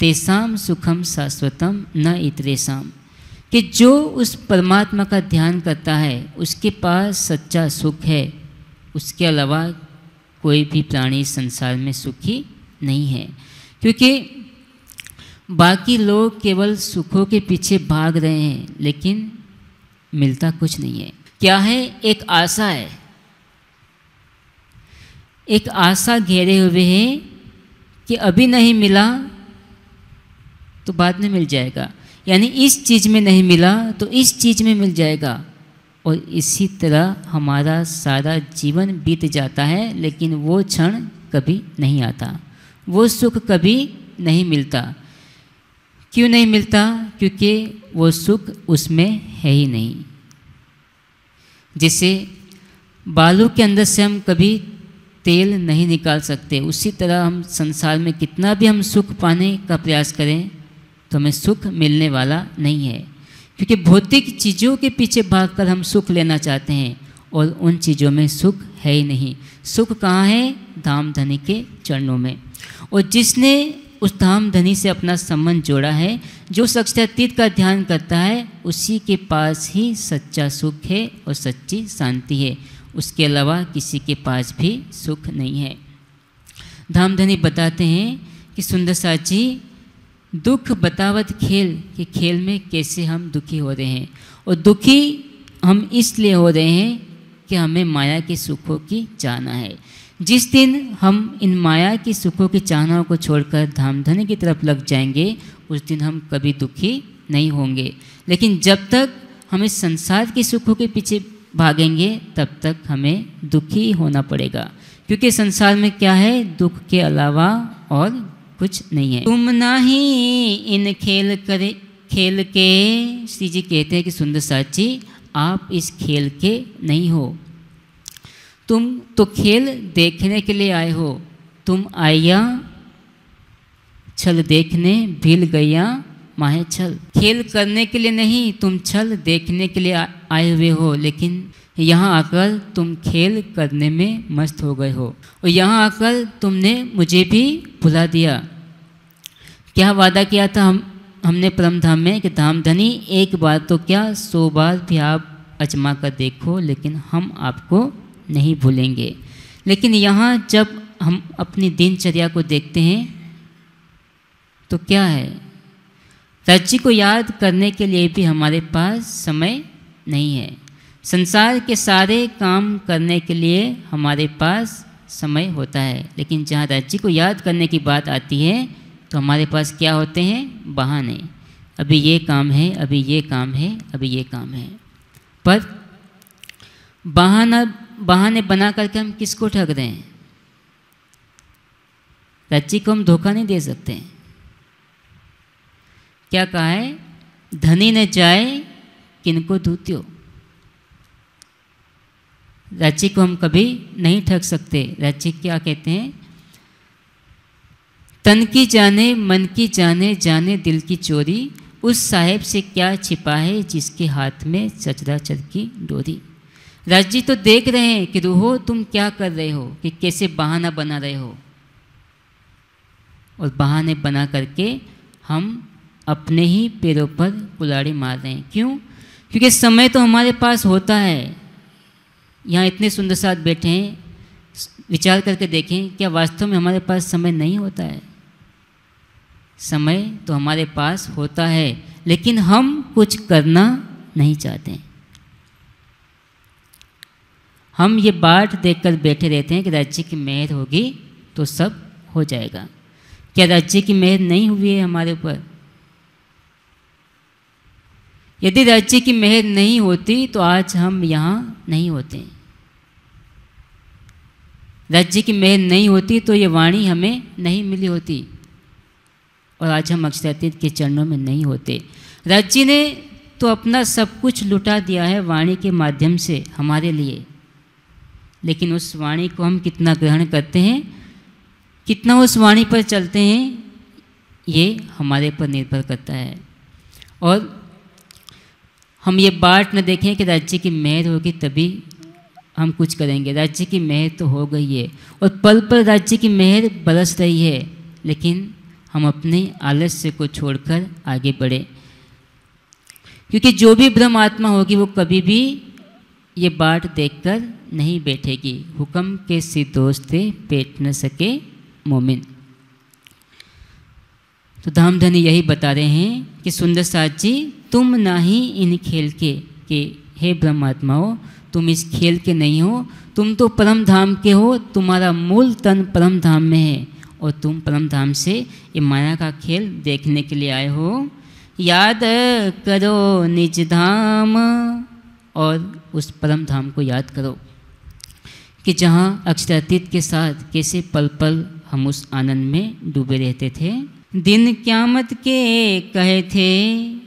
तेसाम सुखम शाश्वतम न इतरेसाम, कि जो उस परमात्मा का ध्यान करता है उसके पास सच्चा सुख है, उसके अलावा कोई भी प्राणी संसार में सुखी नहीं है। क्योंकि बाकी लोग केवल सुखों के पीछे भाग रहे हैं, लेकिन मिलता कुछ नहीं है। क्या है, एक आशा है, एक आशा घेरे हुए है कि अभी नहीं मिला तो बाद में मिल जाएगा, यानी इस चीज़ में नहीं मिला तो इस चीज़ में मिल जाएगा, और इसी तरह हमारा सारा जीवन बीत जाता है, लेकिन वो क्षण कभी नहीं आता, वो सुख कभी नहीं मिलता। क्यों नहीं मिलता? क्योंकि वो सुख उसमें है ही नहीं। जैसे बालू के अंदर से हम कभी तेल नहीं निकाल सकते, उसी तरह हम संसार में कितना भी हम सुख पाने का प्रयास करें तो हमें सुख मिलने वाला नहीं है, क्योंकि भौतिक चीज़ों के पीछे भागकर हम सुख लेना चाहते हैं और उन चीज़ों में सुख है ही नहीं। सुख कहाँ है? धाम धनी के चरणों में। और जिसने उस धाम धनी से अपना संबंध जोड़ा है, जो सत्यातीत का ध्यान करता है, उसी के पास ही सच्चा सुख है और सच्ची शांति है, उसके अलावा किसी के पास भी सुख नहीं है। धाम धनी बताते हैं कि सुंदर साथ जी, दुख बतावत खेल, कि खेल में कैसे हम दुखी हो रहे हैं, और दुखी हम इसलिए हो रहे हैं कि हमें माया के सुखों की चाहना है। जिस दिन हम इन माया की सुखों की चाहनाओं को छोड़कर धामधन की तरफ लग जाएंगे, उस दिन हम कभी दुखी नहीं होंगे। लेकिन जब तक हम इस संसार के सुखों के पीछे भागेंगे तब तक हमें दुखी होना पड़ेगा, क्योंकि संसार में क्या है? दुख के अलावा और कुछ नहीं है। तुम ना ही इन खेल करे खेल के, श्री जी कहते हैं कि सुंदर साची, आप इस खेल के नहीं हो, तुम तो खेल देखने के लिए आए हो। तुम आया छल देखने, भील गया माहे छल। खेल करने के लिए नहीं, तुम छल देखने के लिए आए हुए हो, लेकिन यहाँ आकर तुम खेल करने में मस्त हो गए हो, और यहाँ आकर तुमने मुझे भी भुला दिया। क्या वादा किया था हम हमने परम धाम में कि धाम धनी, एक बार तो क्या सौ बार भी आप आजमा कर देखो, लेकिन हम आपको नहीं भूलेंगे। लेकिन यहाँ जब हम अपनी दिनचर्या को देखते हैं तो क्या है? राज्य को याद करने के लिए भी हमारे पास समय नहीं है, संसार के सारे काम करने के लिए हमारे पास समय होता है, लेकिन जहाँ राज्य को याद करने की बात आती है तो हमारे पास क्या होते हैं? बहाने। अभी ये काम है, अभी ये काम है, अभी ये काम है। पर बहाना बहाने बना करके हम किसको ठग रहे हैं? राज्य को हम धोखा नहीं दे सकते हैं। क्या कहा है? धनी न जाए किनको धूत्यो। राज्य को हम कभी नहीं ठग सकते। राज्य क्या कहते हैं? तन की जाने मन की जाने, जाने दिल की चोरी, उस साहेब से क्या छिपा है जिसके हाथ में चचराचर की डोरी। राज्य तो देख रहे हैं कि रूहो तुम क्या कर रहे हो, कि कैसे बहाना बना रहे हो, और बहाने बना करके हम अपने ही पैरों पर कुल्हाड़ी मार रहे हैं। क्यों? क्योंकि समय तो हमारे पास होता है। यहाँ इतने सुंदर साथ बैठे हैं, विचार करके देखें, क्या वास्तव में हमारे पास समय नहीं होता है? समय तो हमारे पास होता है, लेकिन हम कुछ करना नहीं चाहते। हम ये बात देखकर बैठे रहते हैं कि राज्य की मेहर होगी तो सब हो जाएगा। क्या राज्य की मेहर नहीं हुई है हमारे ऊपर? यदि राज्य की मेहर नहीं होती तो आज हम यहाँ नहीं होते। राज्य की मेहर नहीं होती तो ये वाणी हमें नहीं मिली होती, और आज हम अक्षरातीत के चरणों में नहीं होते। राज्य ने तो अपना सब कुछ लुटा दिया है वाणी के माध्यम से हमारे लिए, लेकिन उस वाणी को हम कितना ग्रहण करते हैं, कितना उस वाणी पर चलते हैं, ये हमारे पर निर्भर करता है। और हम ये बात न देखें कि राज्य की मेहर होगी तभी हम कुछ करेंगे। राज्य की मेहर तो हो गई है, और पल पर राज्य की मेहर बरस रही है, लेकिन हम अपने आलस्य को छोड़कर आगे बढ़े, क्योंकि जो भी ब्रह्म आत्मा होगी वो कभी भी ये बात देखकर नहीं बैठेगी। हुक्म के सिदोस्ते बैठ न सके मोमिन। तो धामधनी यही बता रहे हैं कि सुंदर साथ जी, तुम ना ही इन खेल के, के हे ब्रह्मात्माओं, तुम इस खेल के नहीं हो, तुम तो परम धाम के हो। तुम्हारा मूल तन परम धाम में है, और तुम परम धाम से ये माया का खेल देखने के लिए आए हो। याद करो निज धाम और उस परम धाम को याद करो कि जहाँ अक्षरातीत के साथ कैसे पल पल हम उस आनंद में डूबे रहते थे। दिन क़यामत के कहे थे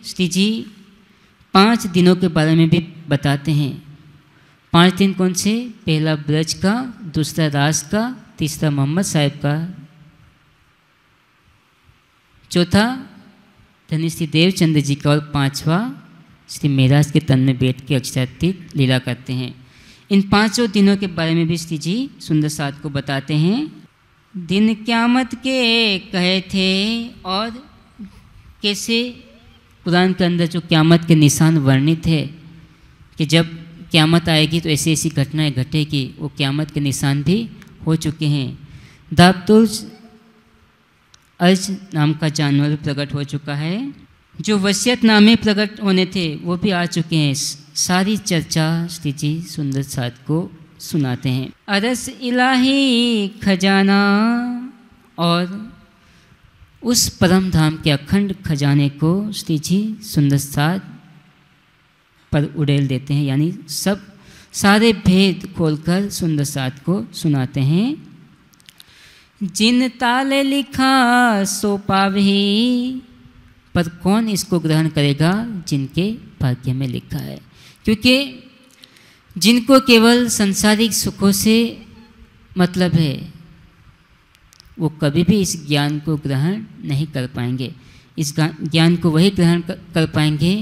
श्री जी, पाँच दिनों के बारे में भी बताते हैं। पाँच दिन कौन से? पहला ब्रज का, दूसरा रास का, तीसरा मोहम्मद साहिब का, चौथा धनी श्री देवचंद्र जी का, और पांचवा श्री मेराज के तन में बैठ के अक्षरातीत लीला करते हैं। इन पांचों दिनों के बारे में भी श्री जी सुंदर साथ को बताते हैं। दिन क़यामत के कहे थे, और कैसे कुरान के अंदर जो क़यामत के निशान वर्णित है कि जब क़यामत आएगी तो ऐसी ऐसी घटनाएं घटेगी, वो क़यामत के निशान भी हो चुके हैं। दाबतुल अर्ज नाम का जानवर प्रकट हो चुका है, जो वसीयतनामे प्रकट होने थे वो भी आ चुके हैं। सारी चर्चा श्री जी सुंदर साथ को सुनाते हैं। अरस इलाही खजाना, और उस परम धाम के अखंड खजाने को श्री जी सुंदर साथ पर उड़ेल देते हैं, यानी सब सारे भेद खोलकर सुंदर साथ को सुनाते हैं। जिन ताले लिखा सो पावही, पर कौन इसको ग्रहण करेगा जिनके भाग्य में लिखा है। क्योंकि जिनको केवल संसारिक सुखों से मतलब है वो कभी भी इस ज्ञान को ग्रहण नहीं कर पाएंगे। इस ज्ञान को वही ग्रहण कर पाएंगे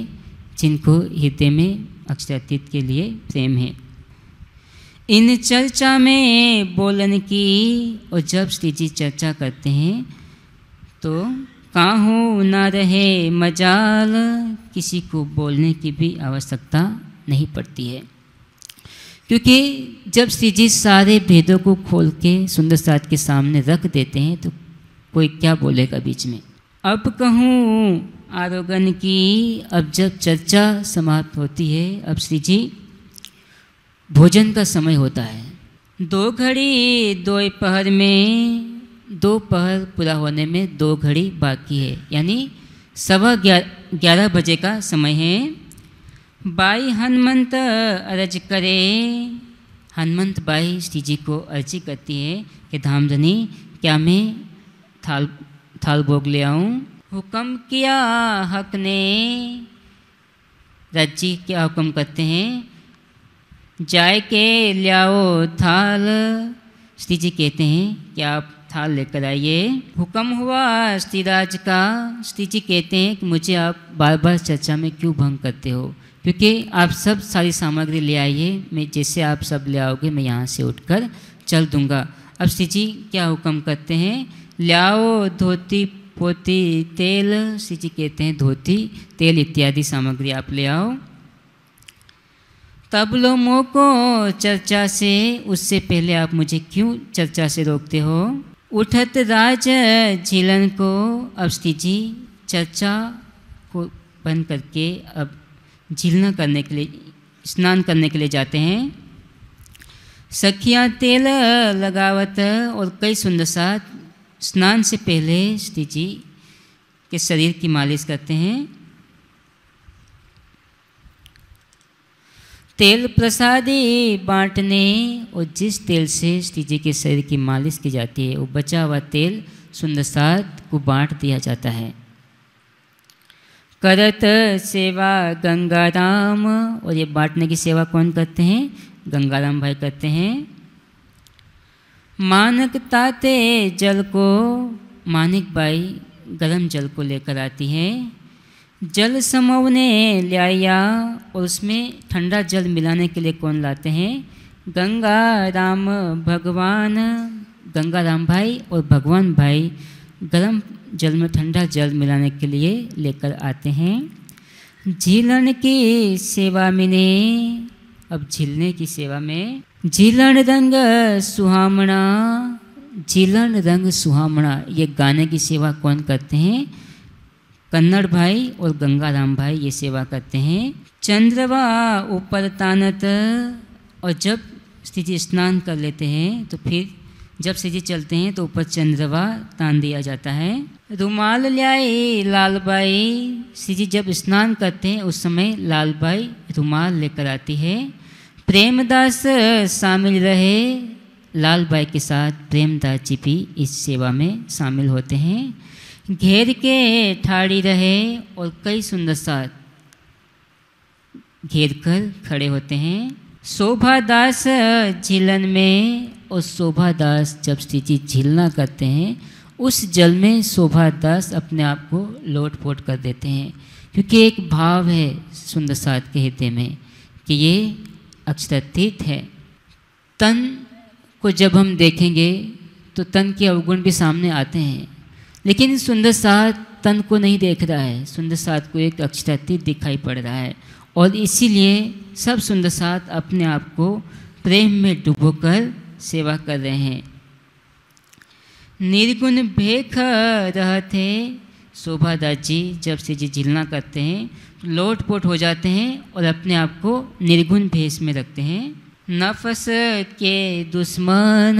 जिनको हृदय में अक्षरातीत के लिए प्रेम है। इन चर्चा में बोलन की, और जब श्री जी चर्चा करते हैं तो काहू ना रहे मजाल, किसी को बोलने की भी आवश्यकता नहीं पड़ती है। क्योंकि जब श्री जी सारे भेदों को खोल के सुंदर साथ के सामने रख देते हैं तो कोई क्या बोलेगा बीच में। अब कहूँ आरोगन की, अब जब चर्चा समाप्त होती है अब श्री जी भोजन का समय होता है। दो घड़ी दो पहर में, दो पहर पूरा होने में दो घड़ी बाकी है, यानी सवा ग्यारह बजे का समय है। बाई हनुमंत अर्ज करे, हनुमंत बाई श्री जी को अर्जी करती है कि धामधनी क्या मैं थाल थाल भोग ले आऊँ। हुक्म किया हक ने, राज्जी क्या हुक्म करते हैं, जाय के लियाओ थाल। श्री जी कहते हैं कि आप थाल लेकर आइए। हुक्म हुआ श्रीराज का, श्री जी कहते हैं कि मुझे आप बार बार चर्चा में क्यों भंग करते हो, क्योंकि आप सब सारी सामग्री ले आइए, मैं जैसे आप सब ले आओगे मैं यहाँ से उठकर चल दूँगा। अब श्री जी क्या हुक्म करते हैं, लाओ धोती पोती तेल। श्री जी कहते हैं धोती तेल इत्यादि सामग्री आप ले आओ। तब लो मोको चर्चा से, उससे पहले आप मुझे क्यों चर्चा से रोकते हो। उठत राज झीलन को, अब श्री जी चर्चा को बंद करके अब झीलना करने के लिए, स्नान करने के लिए जाते हैं। सखियाँ तेल लगावत, और कई सुंदर साथ स्नान से पहले श्री जी के शरीर की मालिश करते हैं। तेल प्रसादी बांटने, और जिस तेल से श्री जी के शरीर की मालिश की जाती है वो बचा हुआ तेल सुंदर साथ को बांट दिया जाता है। करत सेवा गंगाराम, और ये बांटने की सेवा कौन करते हैं, गंगाराम भाई करते हैं। मानक ताते जल को, मानिक भाई गरम जल को लेकर आती है। जल समोवने लाया, और उसमें ठंडा जल मिलाने के लिए कौन लाते हैं, गंगाराम भगवान। गंगाराम भाई और भगवान भाई गरम जल में ठंडा जल मिलाने के लिए लेकर आते हैं। झीलन की सेवा मिले, अब झीलने की सेवा में झीलन रंग सुहामणा, झीलन रंग सुहामणा ये गाने की सेवा कौन करते हैं, कन्नड़ भाई और गंगाराम भाई ये सेवा करते हैं। चंद्रवा ऊपर तानत, और जब श्री जी स्नान कर लेते हैं तो फिर जब श्री जी चलते हैं तो ऊपर चंद्रवा तान दिया जाता है। रुमाल ल्याई लाल बाई, श्री जी जब स्नान करते हैं उस समय लाल बाई रुमाल लेकर आती है। प्रेमदास शामिल रहे, लाल बाई के साथ प्रेमदास जी भी इस सेवा में शामिल होते हैं। घेर के ठाड़ी रहे और कई सुंदर साथ घेर कर खड़े होते हैं। शोभादास झीलन में, और शोभादास जब श्री जी झीलना करते हैं उस जल में शोभादास अपने आप को लोटपोट कर देते हैं, क्योंकि एक भाव है सुंदर साथ के हृदय में कि ये अक्षरातीत है। तन को जब हम देखेंगे तो तन के अवगुण भी सामने आते हैं, लेकिन सुंदर साथ तन को नहीं देख रहा है, सुंदर साथ को एक अक्षरातीत दिखाई पड़ रहा है। और इसीलिए सब सुंदर साथ अपने आप को प्रेम में डुबोकर सेवा कर रहे हैं। निर्गुण भेख रहे थे, शोभादास जी जब से जी झिलना करते हैं लोटपोट हो जाते हैं और अपने आप को निर्गुण भेष में रखते हैं। नफस के दुश्मन,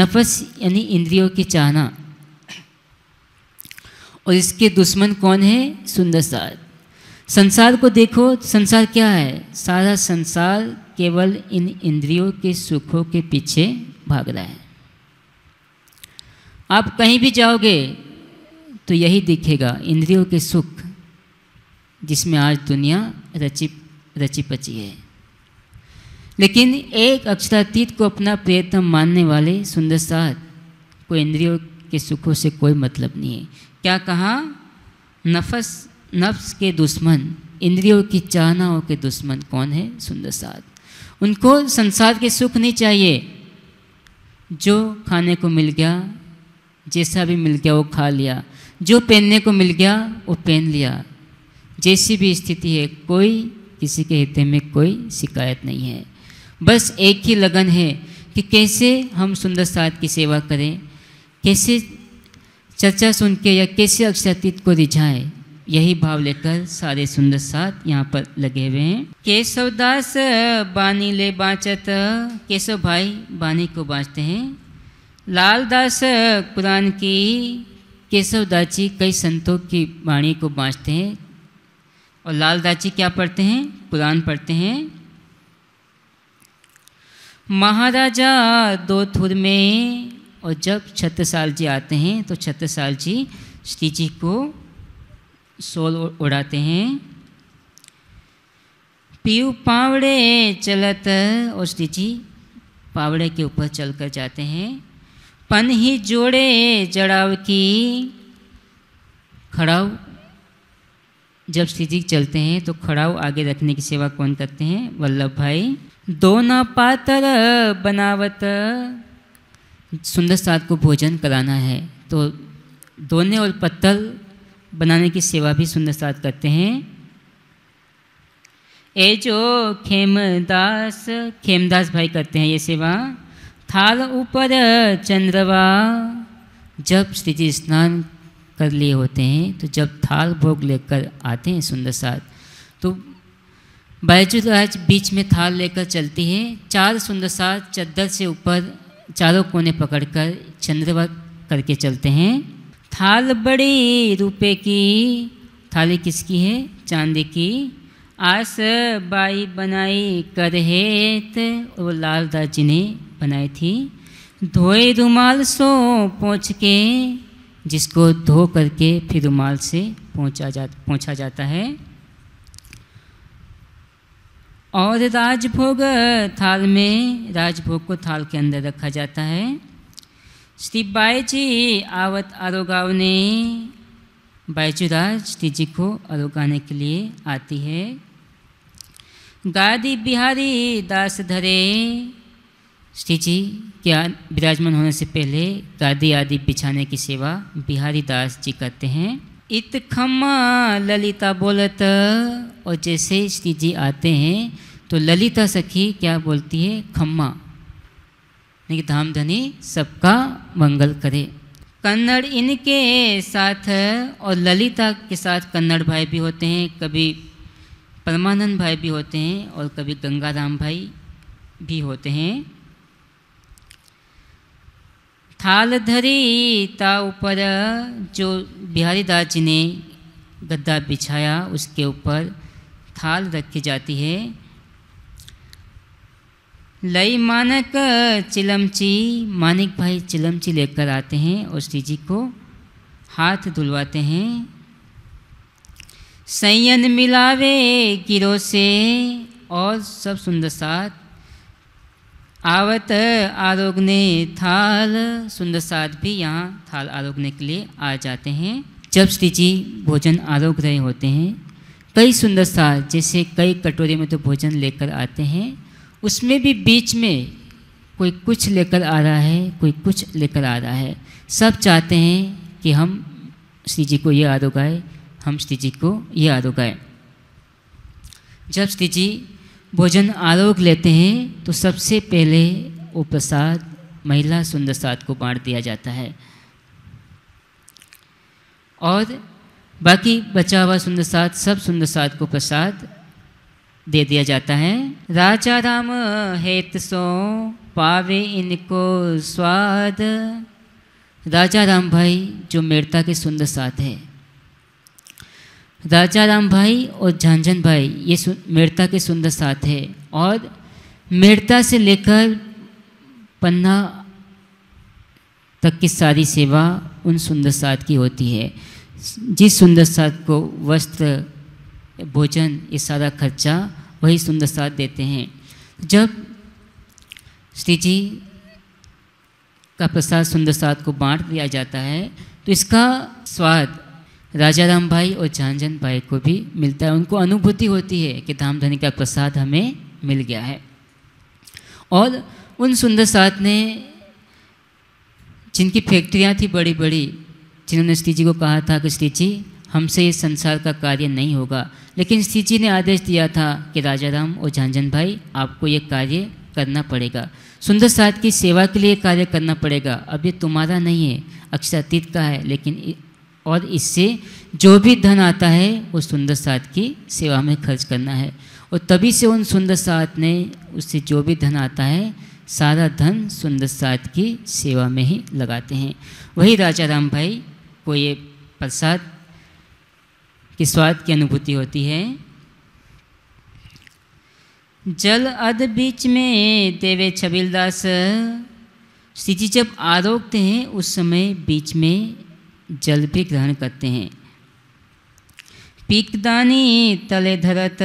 नफस यानी इंद्रियों की चाहना, और इसके दुश्मन कौन है? सुंदर साथ। संसार को देखो, संसार क्या है? सारा संसार केवल इन इंद्रियों के सुखों के पीछे भाग रहा है। आप कहीं भी जाओगे तो यही दिखेगा, इंद्रियों के सुख जिसमें आज दुनिया रची रची पची है। लेकिन एक अक्षरातीत को अपना प्रियतम मानने वाले सुंदर साथ को इंद्रियों के सुखों से कोई मतलब नहीं है। क्या कहा? नफस, नफ्स के दुश्मन, इंद्रियों की चाहनाओं के दुश्मन कौन है? सुंदर साथ। उनको संसार के सुख नहीं चाहिए, जो खाने को मिल गया जैसा भी मिल गया वो खा लिया, जो पहनने को मिल गया वो पहन लिया, जैसी भी स्थिति है कोई किसी के हृदय में कोई शिकायत नहीं है। बस एक ही लगन है कि कैसे हम सुंदर साथ की सेवा करें, कैसे चर्चा सुन के या कैसे अक्षरातीत को रिझाएं, यही भाव लेकर सारे सुंदर साथ यहाँ पर लगे हुए हैं। केशवदास बानी ले बाँचत, केशव भाई बानी को बाँचते हैं। लालदास कुरान की, केशवदास जी कई संतों की वाणी को बाँचते हैं। और लालदास जी क्या पढ़ते हैं? कुरान पढ़ते हैं। महाराजा दोथुर में, और जब छत्रसाल जी आते हैं तो छत्रसाल जी श्री जी को शोल उड़ाते हैं। पीयू पावड़े चलत, और श्री जी पावड़े के ऊपर चलकर जाते हैं। पन ही जोड़े जड़ाव की, खड़ाव जब श्री जी चलते हैं तो खड़ाव आगे रखने की सेवा कौन करते हैं? वल्लभ भाई। दोना पातर बनावत, सुंदर साथ को भोजन कराना है तो दोने और पत्तल बनाने की सेवा भी सुंदर साथ करते हैं। ए जो खेमदास, खेमदास भाई करते हैं ये सेवा। थाल ऊपर चंद्रवा, जब श्री जी स्नान कर लिए होते हैं तो जब थाल भोग लेकर आते हैं सुंदर साथ तो बैजुराज बीच में थाल लेकर चलती है। चार सुंदर साथ चद्दर से ऊपर चारों कोने पकड़कर चंद्रवा करके चलते हैं। थाल बड़ी रुपए की, थाली किसकी है? चांदी की। आस बाई बनाई करहेत, वो लालदास जी ने बनाई थी। धोए रुमाल सो पोंछ के, जिसको धो करके फिर रुमाल से पोंछा जा पोंछा जाता है। और राजभोग थाल में, राजभोग को थाल के अंदर रखा जाता है। श्री बाई जी आवत आरोगावने, बाईजुराज श्री जी को आरोगाने के लिए आती है। गादी बिहारी दास धरे, श्री जी के विराजमान होने से पहले गादी आदि बिछाने की सेवा बिहारी दास जी करते हैं। इत खम्मा ललिता बोलत, और जैसे श्री जी आते हैं तो ललिता सखी क्या बोलती है? खम्मा, यानी धाम धनी सबका मंगल करे। कन्नड़ इनके साथ, और ललिता के साथ कन्नड़ भाई भी होते हैं, कभी परमानंद भाई भी होते हैं और कभी गंगाराम भाई भी होते हैं। थाल धरी ता ऊपर, जो बिहारी दास जी ने गद्दा बिछाया उसके ऊपर थाल रखी जाती है। लई मानक चिलमची, मानिक भाई चिलमची लेकर आते हैं और श्री जी को हाथ धुलवाते हैं। संयन मिलावे गिरो से और सब सुंदर साथ आवत आरोगने थाल, सुंदर साथ भी यहाँ थाल आरोगने के लिए आ जाते हैं। जब श्री जी भोजन आरोग रहे होते हैं, कई सुंदर साथ जैसे कई कटोरे में तो भोजन लेकर आते हैं, उसमें भी बीच में कोई कुछ लेकर आ रहा है, कोई कुछ लेकर आ रहा है। सब चाहते हैं कि हम श्री जी को ये आरो गाए, हम श्री जी को ये आरो गाए। जब श्री जी भोजन आरोग लेते हैं तो सबसे पहले वो प्रसाद महिला सुंदर साथ को बांट दिया जाता है और बाकी बचा हुआ सुंदर साथ सब सुंदर साथ को प्रसाद दे दिया जाता है। राजा राम हेत सो पावे इनको स्वाद, राजा राम भाई जो मेड़ता के सुंदर साथ है, राजा राम भाई और झांझन भाई ये मेड़ता के सुंदर साथ है और मेड़ता से लेकर पन्ना तक की सारी सेवा उन सुंदर साथ की होती है। जिस सुंदर साथ को वस्त्र भोजन ये सारा खर्चा वही सुंदर साथ देते हैं। जब श्री जी का प्रसाद सुंदर साथ को बांट दिया जाता है तो इसका स्वाद राजा राम भाई और झांझन भाई को भी मिलता है, उनको अनुभूति होती है कि धामधनी का प्रसाद हमें मिल गया है। और उन सुंदर साथ ने जिनकी फैक्ट्रियाँ थी बड़ी बड़ी, जिन्होंने श्री जी को कहा था कि श्री जी हमसे ये संसार का कार्य नहीं होगा, लेकिन श्री जी ने आदेश दिया था कि राजा राम और झांझन भाई आपको ये कार्य करना पड़ेगा, सुंदर साथ की सेवा के लिए कार्य करना पड़ेगा। अब ये तुम्हारा नहीं है, अक्षरातीत का है, लेकिन और इससे जो भी धन आता है वो सुंदर साथ की सेवा में खर्च करना है। और तभी से उन सुंदर साथ ने उससे जो भी धन आता है सारा धन सुंदर साथ की सेवा में ही लगाते हैं। वही राजा राम भाई को ये प्रसाद कि स्वाद की अनुभूति होती है। जल अध बीच में देवे छबिलदास, श्री जी जब आरोगते हैं उस समय बीच में जल भी ग्रहण करते हैं। पीकदानी तले धरत,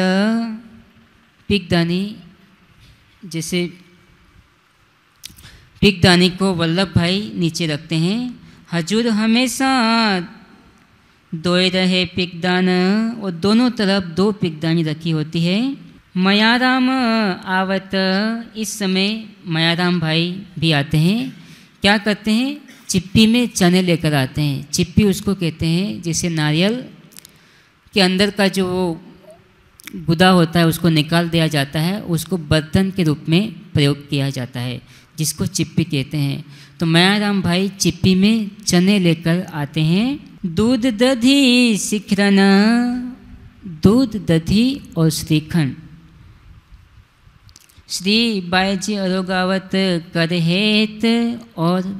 पीकदानी जैसे पीकदानी को वल्लभ भाई नीचे रखते हैं। हजूर हमेशा दोए रहे पिकदान, और दोनों तरफ दो पिकदानी रखी होती है। मायाराम आवत, इस समय मायाराम भाई भी आते हैं। क्या करते हैं, चिप्पी में चने लेकर आते हैं। चिप्पी उसको कहते हैं जैसे नारियल के अंदर का जो गुदा होता है उसको निकाल दिया जाता है, उसको बर्तन के रूप में प्रयोग किया जाता है जिसको चिप्पी कहते हैं। तो मायाराम भाई चिप्पी में चने लेकर आते हैं। दूध दधी शिखरन, दूध दधी और श्रीखंड, श्री बायजी अरोगावत कर हेत, और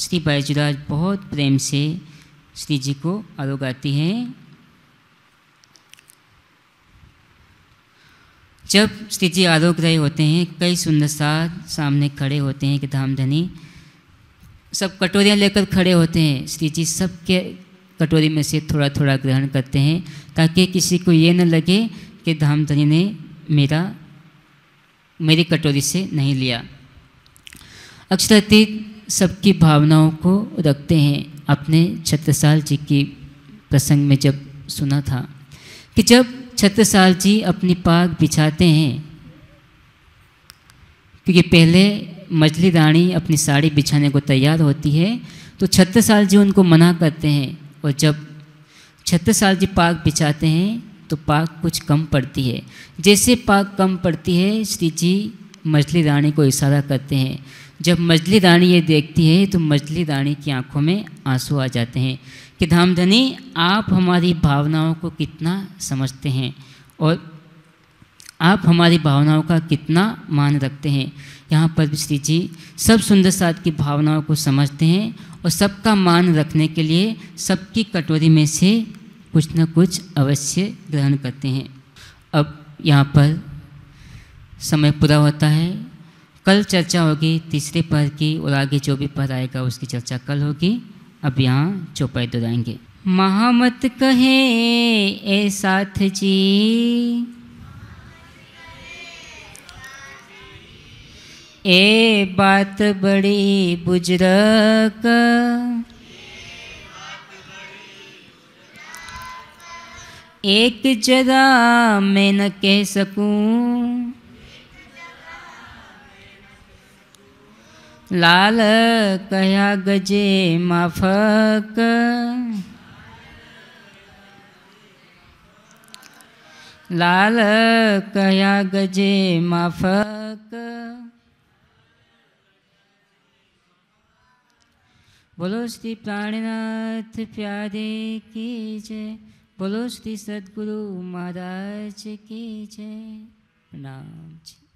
श्री बायजीराज बहुत प्रेम से श्री जी को अरोगाती हैं। जब श्री जी आरोग रहे होते हैं, कई सुंदर साथ सामने खड़े होते हैं कि धामधनी सब कटोरियाँ लेकर खड़े होते हैं। श्री जी सब के कटोरी में से थोड़ा थोड़ा ग्रहण करते हैं ताकि किसी को ये न लगे कि धामधनी ने मेरा मेरी कटोरी से नहीं लिया। अक्षरातीत सबकी भावनाओं को रखते हैं। अपने छत्रसाल जी की प्रसंग में जब सुना था कि जब छत्रसाल जी अपनी पाग बिछाते हैं, क्योंकि पहले मजली रानी अपनी साड़ी बिछाने को तैयार होती है तो छत्रसाल जी उनको मना करते हैं। और जब छत्रसाल जी पाक बिछाते हैं तो पाक कुछ कम पड़ती है। जैसे पाक कम पड़ती है श्री जी मजली रानी को इशारा करते हैं। जब मजली रानी ये देखती है तो मजली रानी की आंखों में आंसू आ जाते हैं कि धामधनी आप हमारी भावनाओं को कितना समझते हैं और आप हमारी भावनाओं का कितना मान रखते हैं। यहाँ पर भी श्री जी सब सुंदर साथ की भावनाओं को समझते हैं और सबका मान रखने के लिए सबकी कटोरी में से कुछ न कुछ अवश्य ग्रहण करते हैं। अब यहाँ पर समय पूरा होता है। कल चर्चा होगी तीसरे पद की, और आगे जो भी पद आएगा उसकी चर्चा कल होगी। अब यहाँ चौपाई दोहराएंगे। महामत कहे ए साथ जी, ए बात बड़ी बुजरक, एक जरा मैं न कह सकूं, लाल कया गजे माफक, लाल कया गजे माफक। बोलो श्री प्राणनाथ प्यारे की जय, बोलो श्री सद्गुरु महाराज की जय। प्रणाम।